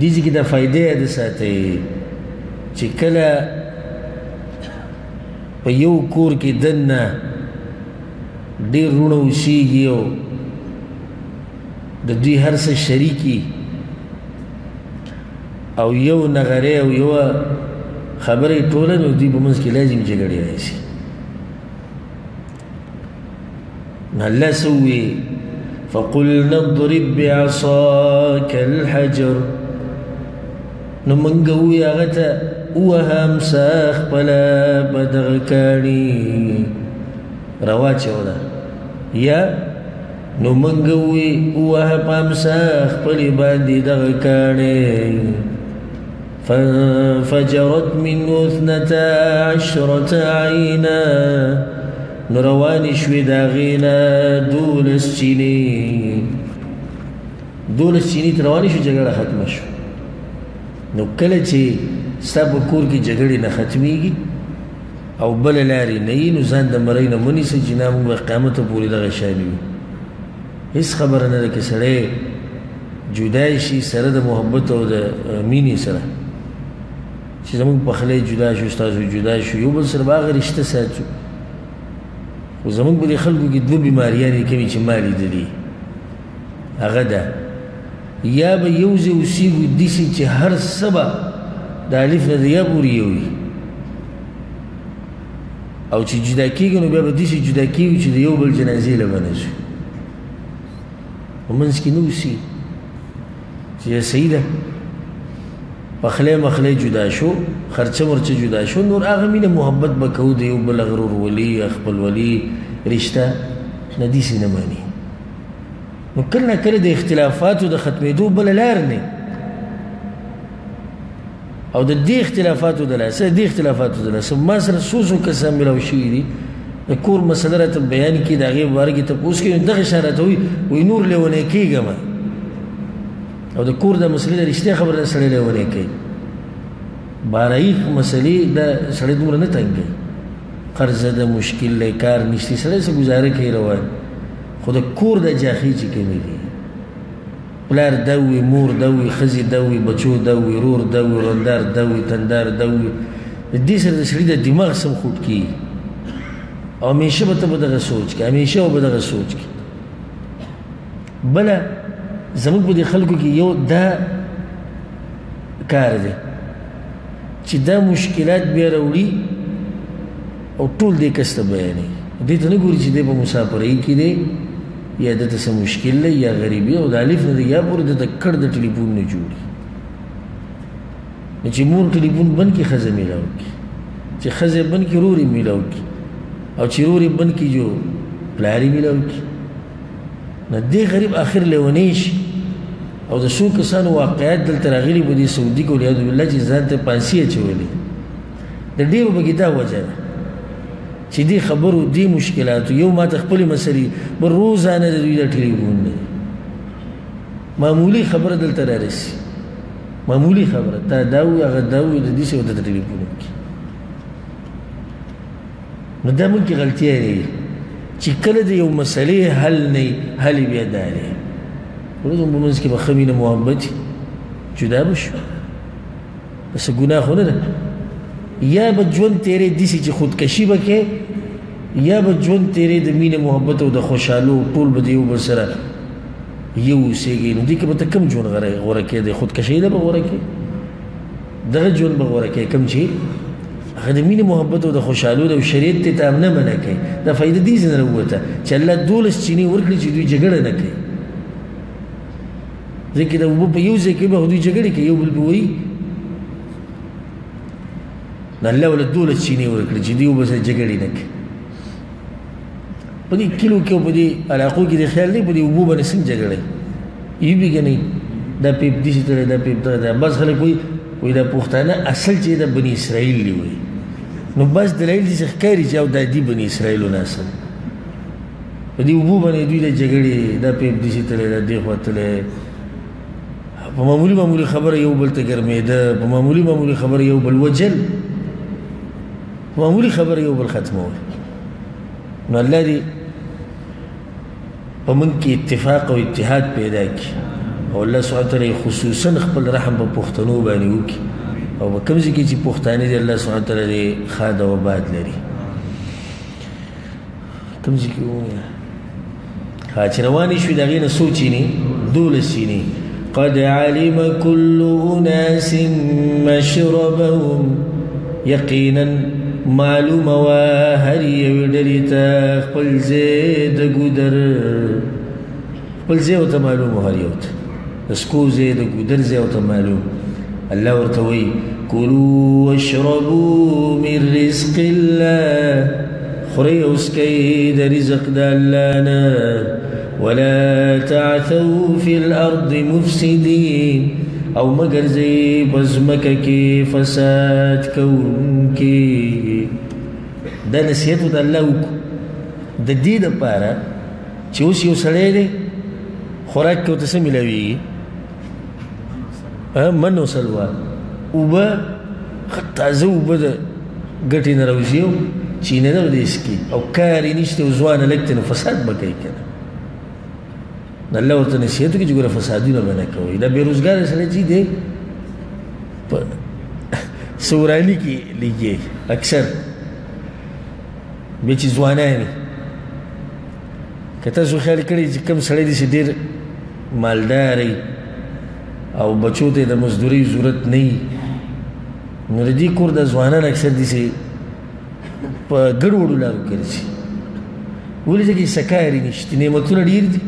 دیزی که دا فایده دا ساته چی کلا پا یو کور که دن نا دیر رونو سیگی و دا دوی هر سا شریکی او یو نغره او یو خبر ٹولا نو دی بمنس کی لازم جگڑی آئی سی نا اللہ سوئے فَقُلْنَا اضْرِبْ بِعَصَاكَ الْحَجَرَ نمنگوی آغتا اوہم ساخ پلا بدغکانی روا چولا یا نمنگوی اوہم ساخ پلی باندی دغکانی فانفجرت من اثنتا عشرت عینا نروانی شوی داغینا دولس چینی تروانی شو جگڑا ختم شو. نو کله چې سب کور کې جګړې نه ختمېږي او بل لارې نه وي نو ځان د مرۍ نه ونیسي چې نه موږ قیامته پورې دغه شان یو. هېڅ خبره نه ده که سړی جدا شي سره د محبت او د مینې سره چې زموږ پخلی جدا شو، ستاسو جدا شو، یو بل سره به هغه رشته ساتو. خو زموږ په دې خلکو کې دوه بیماریانې کوي چې ما لیدلي هغه ده، یا با یوزی و سیگو دیسی چه هر سبا دا علیف نده یا بوری یوی او چه جداکی گنو بیا با دیسی جداکیوی چه دا یو بل جنازی لبنزو و منسکی نو سی چه یا سیده پخلی مخلی جدا شو، خرچه مرچه جدا شو، نور آغمین محبت بکو دا یو بل اغرور ولی اخبر ولی رشته ندیسی نمانی. نو کله کله د اختلافاتو د ختمېدو بله لار نه او د دې اختلافاتو د لاسه ما سره څو کسان ملاو شوي دي د کور مسله راته بیان کړي، د هغې په باره کې تپوس کوي، دغه شی راته وایي نور لیونی کېږم او د کور د مسلې د رښتیا خبره د سړی لیونی کوي. بارایي مسلې د سړی دومره نه تنګوي، قرضه ده، مشکل دی، کار نشته، سړی څه ګزاره کوي روان. خو د کور د جاخي چې کوي دي پلار دوي، مور دوي، خزي دوي، بچو دوي، رور دوي، رندار دوي، تندار دوي، دې سره د سړي د دماغ سم خوټ کی او همیشه به ته به دغه سوچ کې بله زموږ په دې خلکو کې یو دا کار دی چې دا مشکلات بیا راوړي او ټول دې کس ته بیانوي. دې ته نه ګوري چې دې په مسافرۍ کې دی یا دته سه مشکل دی یا غریبی او د الف نه یا پورې دته کړ د ټلیفون نه جوړي چې مور ټلیفون بند کړي ښځه میلاو کړي، چې ښځه بند کړي رورې میلاو کړي، او چې رورې بند کړي جو پلارې میلاو کړي. نه دې غریب آخر لیونی شي او د څو کسانو واقعیت دلته راغلي په دې سعودي کې ولیاذ بالله چې ځان ته پیسې اچولې. د ډېرو په کې دا وجه ده چی دی خبر و دی مشکلات و یو ما تخپل مسئلی بر روزانه دوی در تلیفون دی معمولی خبر دل ترارسی معمولی خبر تا داوی اگر داوی دی سو در تلیفون کی ندامون که غلطیه نی چی کل دی یو مسئلی حل نی حلی بیادانی ورزم بمنز که بخمین محبتی جدا بشو بس گناه خونه ده. یا بجون تیرے دیسی چی خودکشی بکے یا بجون تیرے دمین محبت و دا خوشحالو طول بدیو بسرا یو سیگی نو دیکھ بتا کم جون غورکے دے خودکشی دا بغورکے دا جون بغورکے کم چی اگر دمین محبت و دا خوشحالو دا شریعت تیتا امنا منکے دا فائدہ دیزن روتا چی اللہ دولس چینی ورکلی چی دوی جگڑا نکے دیکھ دا وہ پا یو زیکی با دوی جگڑی کے یو بل بوئی نا اللہ والا دولت چینی ورکلی چی دیو بس جگڑی نک پا دی کلو کیو پا دی علاقو کی دی خیال نی پا دی عبوبا نسنگ جگڑی یہ بھی گا نہیں دا پیپ دیسی تلے دا پیپ تلے دا بعض خلق کوئی دا پوختانا اصل چی دا بنی اسرائیل لی ہوئی نو بعض دلائل دیسی خکاری چاو دا دی بنی اسرائیلو ناسل پا دی عبوبا نی دوی دا جگڑی دا پیپ دیسی تلے دا دیخوا تلے پا معمولی خبر یو بل تگرمی دا پا معمولی خبر یو بل وجل معمولی خبر یو بل ختمه وی. نو اللہ دی پا من کی اتفاق و اتحاد پیدا کی او اللہ سبحانه وتعالی خصوصا خپل رحم پا پختنو بانیو کی او با کمزی کی چی پختانی دی اللہ سبحانه وتعالی خاد و باد لری کمزی کی اونی خاچ روانی شوی دا غیر سو چینی دولس چینی قد علم کل اناس مشربهم یقینا معلوم و هر یو ډلې ته خپل ځای د ګودر بل زیو تا معلوم و هر یو تا اسکو زی دا گودر زیو تا معلوم. اللہ ورطوی کلو واشربو من رزق اللہ، خوری اسکی دا رزق دا اللانا، ولا تعثو فی الارض مفسدین، او مگر زی بزمک کی فساد کون کی. دا نصیحتو دا اللہ وکو دا دی دا پارا چوس یو سڑے دے خوراک کیو تسے ملاوی منو سلوا اوبا تازه اوبا دا گٹی نروزیو چینے دا دیس کی او کاری نیشتے و زوانا لگتن فساد بکای کنا. اللہ ورطا نصیحتو کی جگرہ فسادی نا بنا کوئی دا بیروزگار سڑے چی دے سورانی کی لیے اکثر بیچی زوانا ہے نی کتا سو خیال کردی چی کم سڑی دیسی دیر مالداری او بچو تی دا مزدوری ضرورت نی نردی کور دا زوانان اکثر دیسی پا گڑ وڑو لارو کردی چی ولی جا که سکاری نیشتی نعمتون دیر دی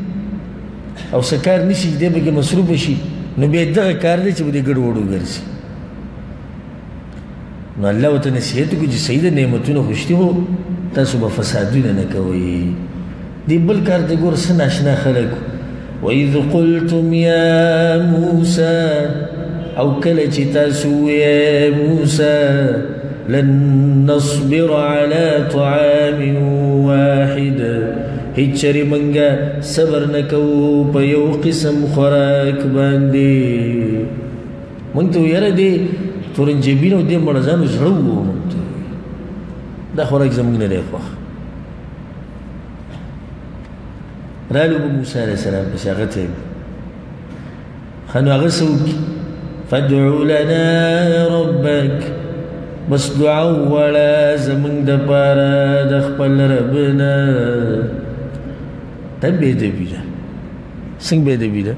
او سکار نیشی دی بگی مصروب شی نو بید دغا کار دی چی بودی گڑ وڑو کردی چی. نو اللہ و تا نصیحتو که جی سید نعمتون خوشتی ہو تا سو با فسادوی ننکوئی دی بل کار دی گور سن اشنا خلق. وَإِذْ قُلْتُمْ يَا مُوسَى او کلچ تاسو يا موسى لن نصبر على طعام واحد، هچری منگا صبر نکو پا یو قسم خوراک باندی. منتو یار دی تورنجبین و دی مرزانو زرو دا خوراک زمین ریخ وقت رالو با موسیٰ علیہ السلام بس آغت ہے خانو آغت سوکی فَدْعُو لَنَا رَبَّكَ بس دعاو والا زمن دا پارا دخپل ربنا. تب بیدے بیدہ سنگ بیدے بیدہ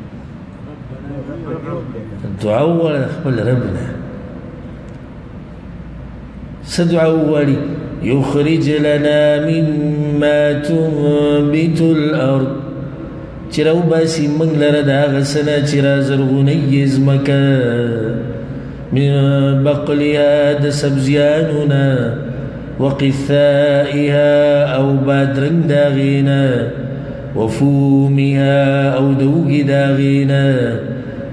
دعاو والا دخپل ربنا سدعاو والی يُخْرِجْ لَنَا مِمَّا تُنْبِتُ الْأَرْضِ چراو باسی منگ لرد آغا سنا چرا زرغنی زمکا من بقلیا دا سبزیانونا وقثائها او بادرنگ داغینا وفومها او دوگ داغینا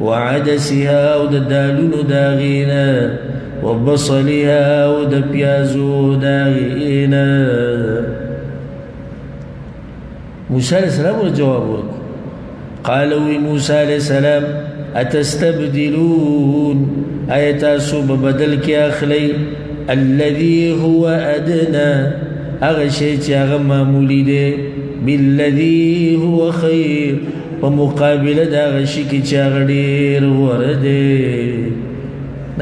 وعدسها او دالون داغینا وبصلها او دا پیازو داغینا. موسیٰ علیہ السلام اور جواب ورکو قالوی موسیٰ علیہ السلام اتستبدلون آیتاسو ببدل کیا خلی الَّذِي هُوَ أَدْنَا اغشی چاغ معمولی دے بِالَّذِي هُوَ خَيْر ومقابل دا غشی کی چاغ دیر وردے.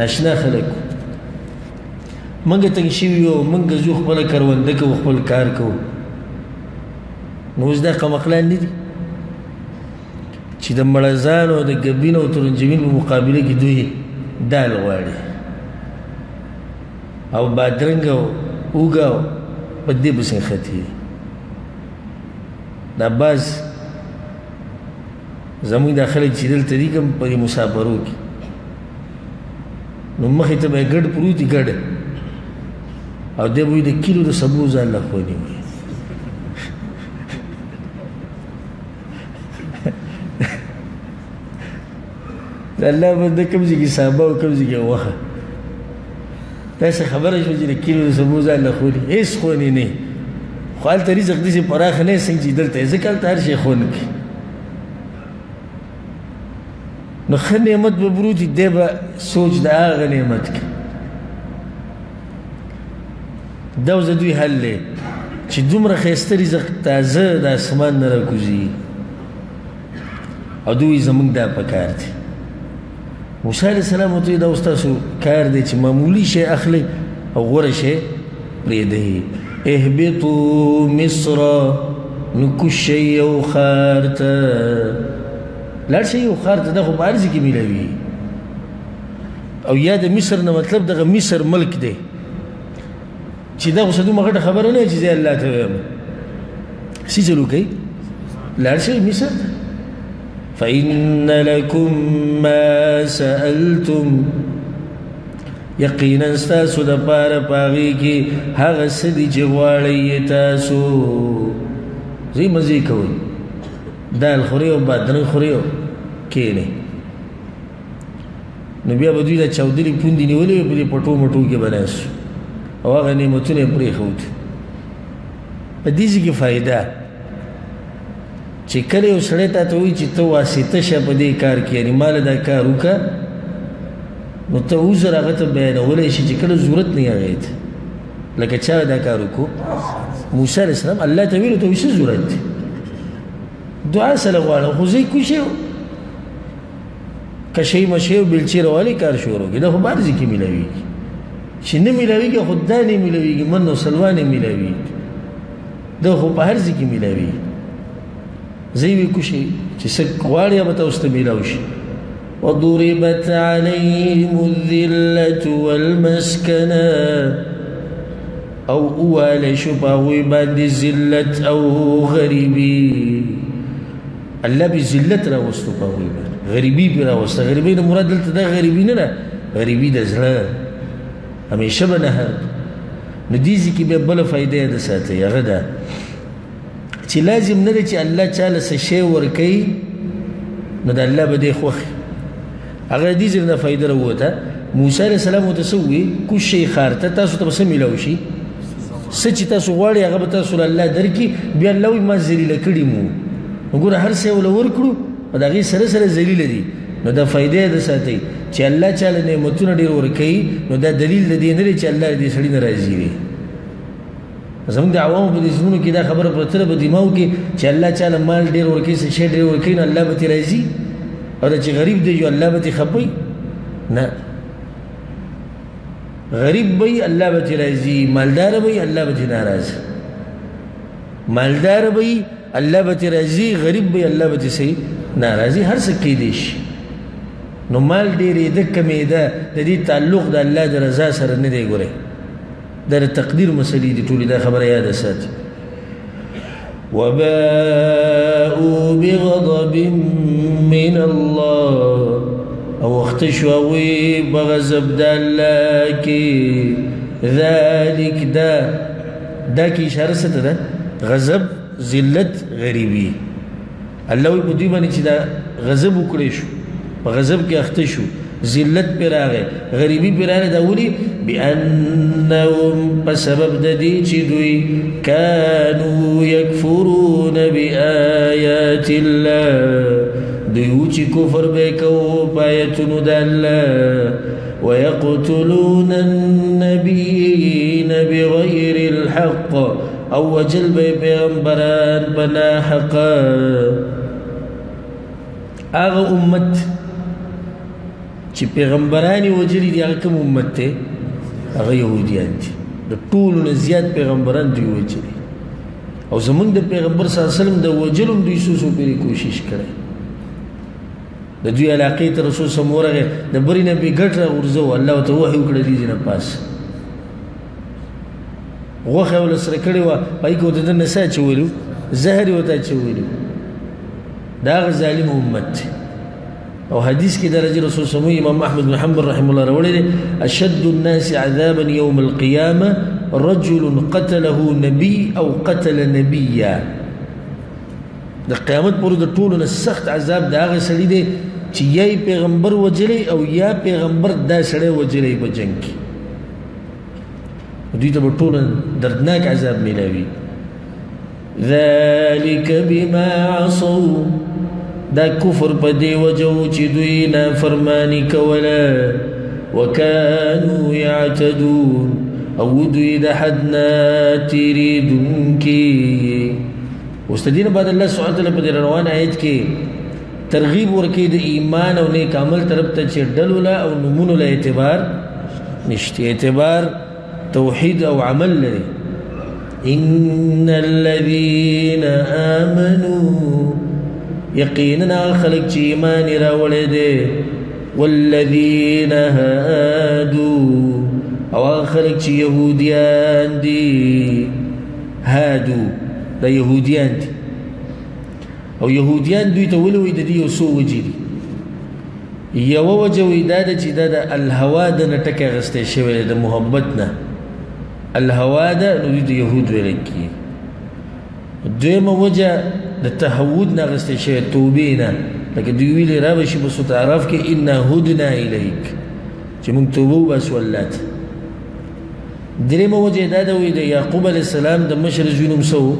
ناشنا خلق منگ تنگشیویو منگ زو خپل کروندکو خپل کار کو نوز دا قمقلان ندی چی دا ملزان و دا گبین و ترنجمین بمقابلے کی دوی دال غواری او بادرنگ و اوگا و بدی بسن خطی. دا باز زمین دا خلق چی دل تریکم پری مسابرو کی نمخی تا بے گڑ پروی تی گڑ او دے بوی دا کلو دا سبوز اللہ خوانی ہوئی دا اللہ بندہ کمزی کی صحابہ و کمزی کی وخا دا ایسا خبر شو جی کلو سبوزا اللہ خونی ایس خونی نہیں خوال تا رزق دیسی پراخ نہیں سنگ چی دلتا ہے زکالتا ہر شے خون کی نخن نعمت ببرو تی دے با سوچ دا آغا نعمت کی دوزا دوی حل لے چی دوم را خیستا رزق تازہ دا اسمان نرا کزی او دوی زمانگ دا پکار تی. موسیٰ علیہ السلام ہوتی دا استاسو کار دے چی معمولی شے اخلی او غور شے پریدہی احبیطو مصر نکش شیع و خارتا لار شیع و خارتا دا خوب عرضی کی ملوی او یاد مصر نا مطلب دا مصر ملک دے چی دا خسدو مغرد خبرو نا چیزی اللہ تعالی سی چلو کئی لار شیع مصر دا فإن لكم ما سألتم یقینا ستاسو د پاره پاغي کې هغه څه دي چې غواړئ تاسو. زی مزي کوئ، دال خورئ او بدن خورئ کینې، نو بیا به دوی دا چاودلي پوندې نیولې په دې پټو مټو کې بناست او هغه نعمتونه یې پرېښودي. په دې کې فایده چې کله یو سړی تا ته وایي چې ته واسطه شه په دې کار کې، یعنې ماله دا کار وکړه، نو تا اوزر آغا تا بینولی شی چکل زورت نیا گئی تا لکه چاو دا کارو کو موسیٰ علیہ السلام اللہ تاویلو تاوی سا زورت تا دعا سلوالا خوزی کشیو کشی مشیو بلچی روالی کار شورو گی دا خو بارزی کی ملاوی گی چی نمیلاوی گی خود دا نمیلاوی گی من و سلوان نمیلاوی گی دا خو بارزی کی ملاوی گی زیوی کشی چی سکواریا بتا استا ملاوشی. وضربت عليهم الذلة والمسكنة أو أوال شباوي بعد الزلة أو غريبي الله بزلة لا وستباوي غريبي بلا وست غريبي المراد لتدا غريبين لا غريبي دزلا أمي شبنها نديزي كي بلا فايدة دساتي غدا تي لازم نرجع الله تعالى سشاور كي ندى الله بدي خوخي. اگر دیزر نا فائده رو تا موسیٰ علیہ السلام تسوی کچھ شئی خارتا تاسو تبسا ملاوشی سچی تاسو غاڑی اگر بتاسو اللہ در کی بیا اللہوی ما زلیل کردی مو اگر هر سیو لور کرو و دا غیر سر سر زلیل دی نو دا فائده دا ساتی چی اللہ چالا نعمتون دیر ورکی نو دا دلیل دا دینر چی اللہ دی سڑی نرازی دی. از من دا عوامو پا دیزنونو که دا خبر پرتر با دیماو که چی اللہ چالا مال دیر ورکی سچی دیر ورکی نو اللہ بتی رازی اور اچھی غریب دے جو اللہ باتی خبوئی نا غریب بھئی اللہ باتی رازی، مالدار بھئی اللہ باتی ناراض، مالدار بھئی اللہ باتی رازی، غریب بھئی اللہ باتی سی ناراضی. ہر سکی دیش نو مال دیرے دک میدہ دی تعلق دا اللہ دا رضا سر ندے گرے در تقدیر مسئلی دی تولی دا خبر یاد ساتھ. وباءوا بغضب من الله او اختشوي بغضب دالك ذلك دا کی اشاره ست ده غضب ذلت غریبی الله وي بدوی باندې چې دا غضب وکړې شو، په غضب کې اختشو، ذلت پر راغې، غریبی پر راغې. دا ولي بأنهم بسبب ددي دوی كانوا يكفرون بآيات الله دوی كفر بكو بآياتنا الله ويقتلون النبيين بغير الحق أو جلب بأنبران بلا حقا. آغا أمت چی پیغمبرانی وجلی دی آغا کم امت تے آغا یهودیان دی دا طول و نزیاد پیغمبران دی وجلی او زمان دا پیغمبر صلی اللہ علیہ وسلم دا وجلوم دوی سوسو پیری کوشش کرے دا دوی علاقی تا رسول سمورا گئے دا برینا پی گٹ را غرزو اللہ و تا وحی اکڑا دیزینا پاس وخی اولا سرکڑی و پایی که و تا دن نسا چولیو زہری و تا چولیو دا آغا ظالم امت تے. او حدیث کی درجی رسول سموی امام احمد بن حنبل رحمه الله روڑے دے اشد الناس عذابا یوم القیامة رجل قتله نبی او قتل نبی دا قیامت پر دا طولن سخت عذاب دا آغا سلی دے چی یای پیغمبر وجلی او یا پیغمبر دا سلی وجلی بجنگ کی دوی تا با طولن دردناک عذاب ملاوی. ذالک بما عصو دا کفر پا دے وجو چی دوی نا فرمانی کولا وکانو یعتدون او دوی دا حدنا تیری دون کی وستدین بعد اللہ سبحانہ وتعالی پا دے روان آیت کے ترغیب ورکی دا ایمان او نیک عمل طرف تا چی ڈلولا او نمونولا اعتبار نشتی، اعتبار توحید او عمل لے. ان الذین آمنوا یقیننا خلق چی ایمانی را ولده والذین هادو او خلق چی یهودیان دی هادو دا یهودیان دی او يهوديان دوی ته ولوي د دې وسو وجيري یو وجوي د چې د الهوا د نټکه غسته شوی د محبت نه الهوا د نو د يهود ورکی دمه وجه د تهود نه غسته شوی توبې نه لکه دوی ویل را به شي په سوت عرف کې ان هدنا الیک چې مونږ توبو بس ولات درمه وجه د یعقوب علی السلام د مشر جنوم سو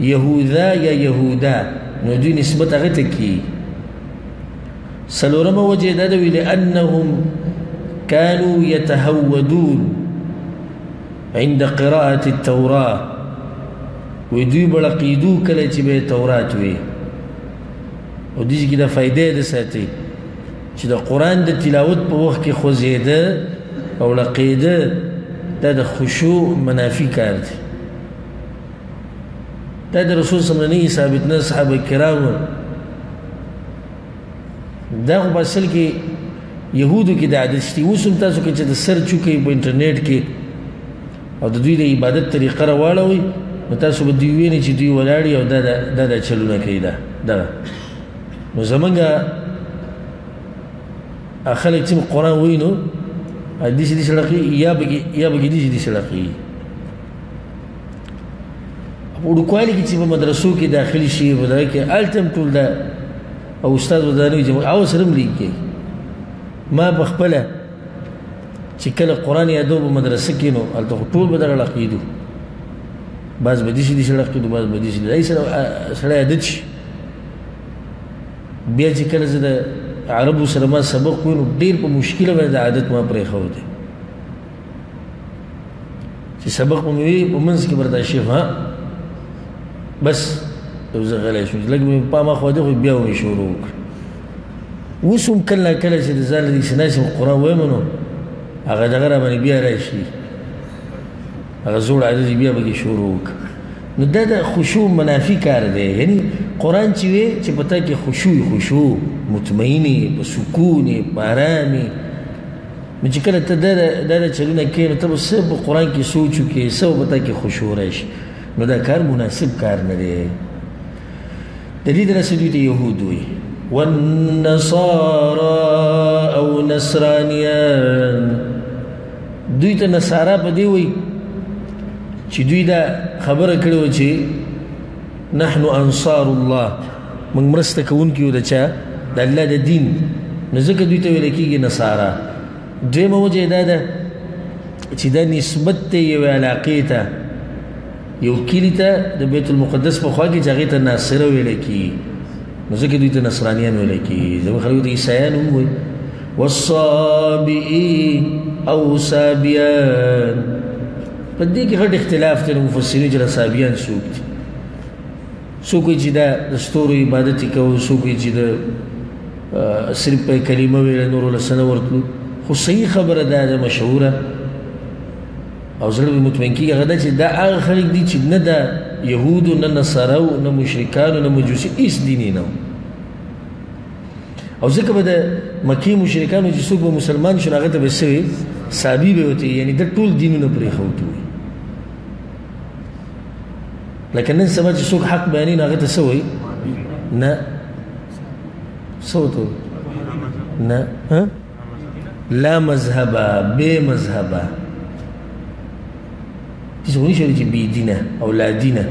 يهوذا یا يهودا نو دوی نسبت هغه ته کی سلورمه وجه دا دوی لانهم كانوا يتهودون عند قراءه التوراه ودوی بلقیدو کله چې به تورات وي او دې کې د فائدې د ساتي چې د قران د تلاوت په وخت کې خوځیده او لقیده د خشوع منافي کړی دا د رسول صلی الله علیه ثابت نه صحابه کرام دا خو بسل کې يهودو کې د عادت شته اوس هم تاسو کې چې د سر چوکي په انټرنیټ کې او د دوی د عبادت طریقه راواړوئ نو تاسو به دوی وینئ چې دوی ولاړي او دا چلونه کوي دا نو زمونږ خلک چې قرآن وایي نو داسې داسې لقي یا پکې داسې داسې لقي وړوکوالي کې چې په مدرسو کې داخلي شي په دغه کې هلته هم ټول دا او استاد به دا نه وي چې او سره هم لیک کوي ما پخپله چې کله قرآن یادو په مدرسه کې نو هلته خو ټول به دغه لقیدو بعض به داسې داسې لقیدو بعض به داسې داسې سړی عادت شي بیا چې کله زه د عربو سره ما سبق وایي نو ډېر په مشکله باندې د عادت ما پرېښود دی چې سبق به مې وي په منځ کې به شیف ها بس اوزه غلی شو لږ مې پام اخوا دې خو بیا مې شروع وکړ اوس هم کله کله چې د ځان له دې ناسم قرآن وایم نو هغه دغه راباندې بیا راشي هغه زوړ عادت بیا پکې شروع وکړ نو دا د خشوع منافي کار دی یعنې قرآن چې وی چې په تا کې خشوع مطمئن یې په سکون یې په ارام یې نو چې کله ته دا چلونه کوې نو ته به څه په قرآن کې سوچ وکړې څه به په تا کې خشوع راشي نو دا کار مناسب کار نه دی د دې د نسل دوی یهود وي والنصارى او نصرانیان دوی ته نصارا په دې وي چې دوی دا خبره کړې وه چې نحن انصار الله موږ مرسته کوونکي یو د چا د الله د دین نو ځکه دوی ته ویل کېږي نصارا دویمه وجه دا ده چې دا نسبت دی یوې علاقې ته یو کلی ته د بیت المقدس په خوا کې چې هغې ته ناصره ویلی کېږي نو ځکه دوی ته نصرانیان ویلی کېږي زموږ خلک ورته عیسایان هم وایي والصابئین او صابیان په دې کې غټ اختلاف دی د مفسرینو چې دا صابیان څوک دي څوک وایي چې دا د ستورو عبادت یې کوو څوک وایي چې د صرف په کلمه ویله نورو له څه نه ورتلو خو صحیح خبره دا ده مشهوره او زړه به مطمئن کېږي هغه دا چې دا هغه خلک دي چې نه د یهودو نه نصارو نه مشرکانو نه مجوسي هېڅ دیني نه او ځکه به د مکې مشرکانو چې څوک به مسلمان شو نو هغه ته به څه وي صابي به یې ورته یعنې دا ټول دینونه پرېښود وي لکه نن سبا چې څوک حق بیانوي نو هغه ته څه وایي نه څه ورته نه لا مذهبه بې مذهبه تیسو خونی شوری چی بی دینه او لا دینه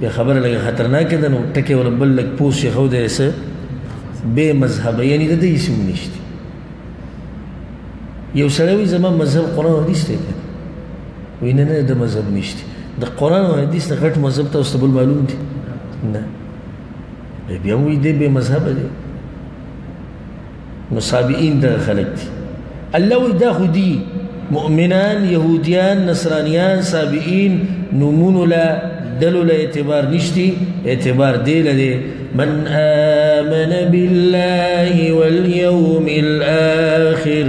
بی خبره لگه خطرناکه ده نو تکه ولا بل لگ پوست شی خود ایسه بی مذهبه یعنی ده دیسی منشتی یو سراوی زمان مذهب قرآن و حدیث تیگه وینه نه ده مذهب نشتی ده قرآن و حدیث نه غط مذهب تا استبال معلوم دی نه بیاموی ده بی مذهبه ده نصابعین ده خلق دی اللہ وی ده خودی مؤمنان يهوديان نصرانيان صابئين نمون لا دلو لا اعتبار نشتي اعتبار دي لدي من آمن بالله واليوم الآخر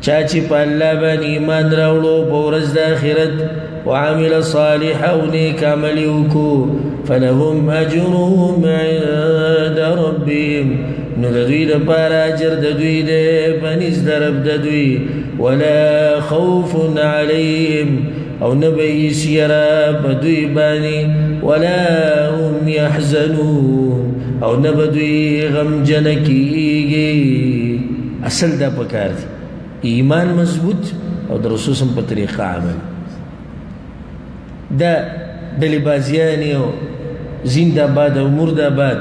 چاچی پا اللہ بان ایمان راولو بورز دا آخرت وعامل صالحا ونیک عملیوکو فلهم اجرهم عند ربهم نو دوی د پاره اجر د دوی د پنځ درب د دوی ولا خوف علیهم او نبی سیرا بدوی بانی ولا هم یحزنون او نبدوی غم جنکیگی. اصل دا پکار دی ایمان مضبوط او در رسوسم پا طریقہ عمل دا دلی بازیانی و زند آباد و مرد آباد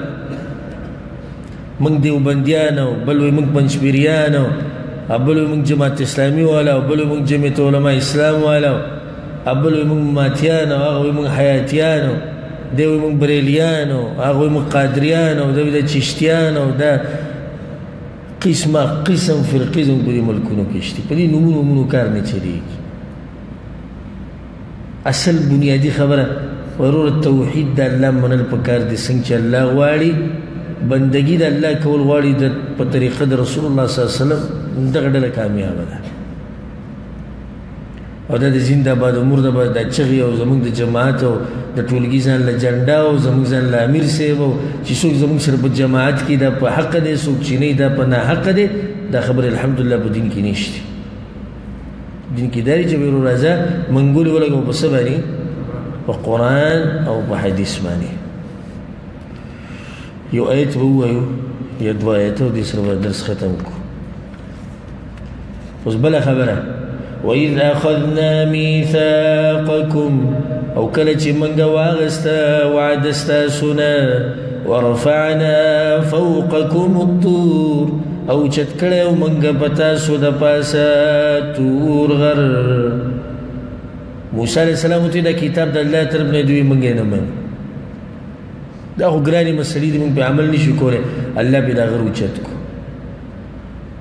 منگ دیو بندیان و بلوی منگ پنچپیریان و ابلوی منگ جماعت اسلامی والا و بلوی منگ جمعیت علماء اسلام والا و ابلوی منگ ماتیان و آغوی منگ حیاتیان و دیوی منگ بریلیان و آغوی منگ قادریان و دیوی دا چشتیان و دا قسم فرقیزم پدی ملکونو کشتی پدی نمون امونو کار نچری. اصل بنیادی خبره ورور التوحید دا اللہ منل پکار دی سنگ چا اللہ غواری بندگی دا اللہ کول غواری دا پطریقہ دا رسول اللہ صلی اللہ علیہ وسلم اندقڑا لکامیاب دا او دا دا زندہ باد و مرد باد دا چغی او زمانگ دا جماعت او دا ٹولگی زن لجنڈا او زمانگ زن لامیر سیب او چی سوک زمانگ سر پا جماعت کی دا پا حق دے سوک چینی دا پا نا حق دے دا خبر الحمدللہ پا دین کی نیشتی دین کی داری جب ایرو رازا منگولی ولگو پا سبانی پا قرآن او پا حدیث مانی یو آیت باو آیو یا دو آیتو دیس رو درس ختم کو اس بلا خبرہ وَإِذْ أَخَذْنَا مِيثَاقَكُمْ او کلچ منگا واغستا وعدستا سنا ورفعنا فوقكم الطور او چتکڑے او منگا بتاسو دا پاسا تور غر. موسیٰ علیہ السلام تی دا کتاب دا اللہ طرف ندوی منگے نمان دا اخو گرانی مسئلی دی منگ پہ عمل نہیں شکورے اللہ پہ دا غر اچتکو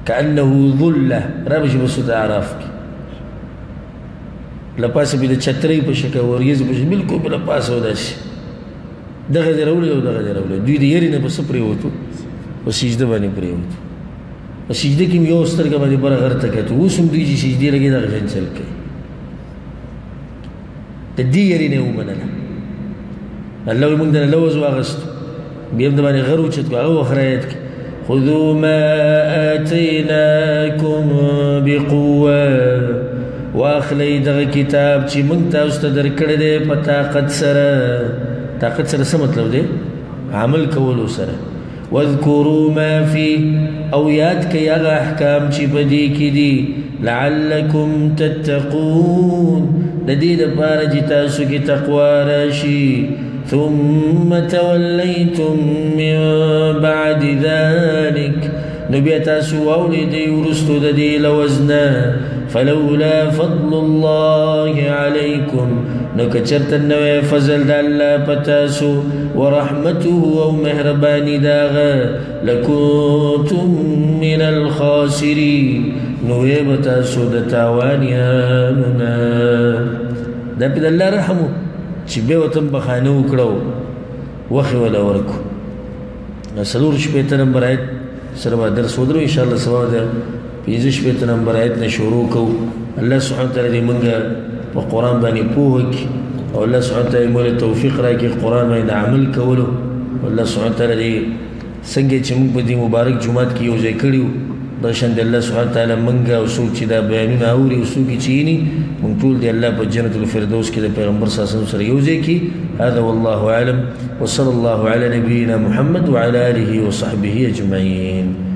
کانہو ذلہ رابش بسود اعراف کی لپاس پہ دا چتری پشکا وریز پشکا ملکو پہ لپاس ہو دا شی دا غدر اولی او دا غدر اولی دوی دا یری نپس پریوتو و سجدہ بانی پریوتو سجدہ کیم یو اس طرح باندې برا غر تکیتو وہ سم دوی جی سجدی لگی دا غشن چل کئی تا دی یری نیو منالا اللہ وی مندن لوزو آغستو بیم دبانی غرو چتکو اغو اخرایت کی خذو ما آتیناکم بقوة واخلی دا کتاب چی منتا اس تا در کردے پا طاقت سر طاقت سر سمت لو دے عمل کولو سر وَذْكُرُوا مَا فِي او یاد کئی اغا احکام چی پا دی کی دی لَعَلَّكُمْ تَتَّقُونَ لدید پارا جی تاسو کی تقوی راشی ثُمَّ تَوَلَّيْتُمْ مِن بَعْدِ ذَلِكَ نبی تاسو اولی دی ورستو دا دی لوزنا فَلَوْلَا فَضْلُ اللَّهِ عَلَيْكُمْ نکچرت النوے فضل دا اللہ پتاسو ورحمته او مہربانی داغا لکنتم من الخاسرین نوے بتاسو دا تاوانیانونا دا پید اللہ رحمو چی بے وطن بخانو کرو وخی والا ورکو سلور شپیتا نمبر آیت سرما درس ودرو انشاءاللہ سوا دا پیز شپیتا نمبر آیت نشورو کو اللہ سبحانہ وتعالی منگا و قرآن بانی پوہک و اللہ سبحانہ تعالی مولی توفیق رائے کہ قرآن بانی عمل کولو و اللہ سبحانہ تعالی سنگے چی منگ پا دی مبارک جماعت کی یوزے کریو درشان دی اللہ سبحانہ تعالی منگا و سوک چی دا بیانون آوری و سوکی چینی منگ طول دی اللہ پا جنت الفردوس کی دا پیغمبر صلی اللہ علیہ وسلم یوزے کی. هذا واللہ عالم وصل اللہ علی نبینا محمد وعلی آلہ وصحبہ اجمعین.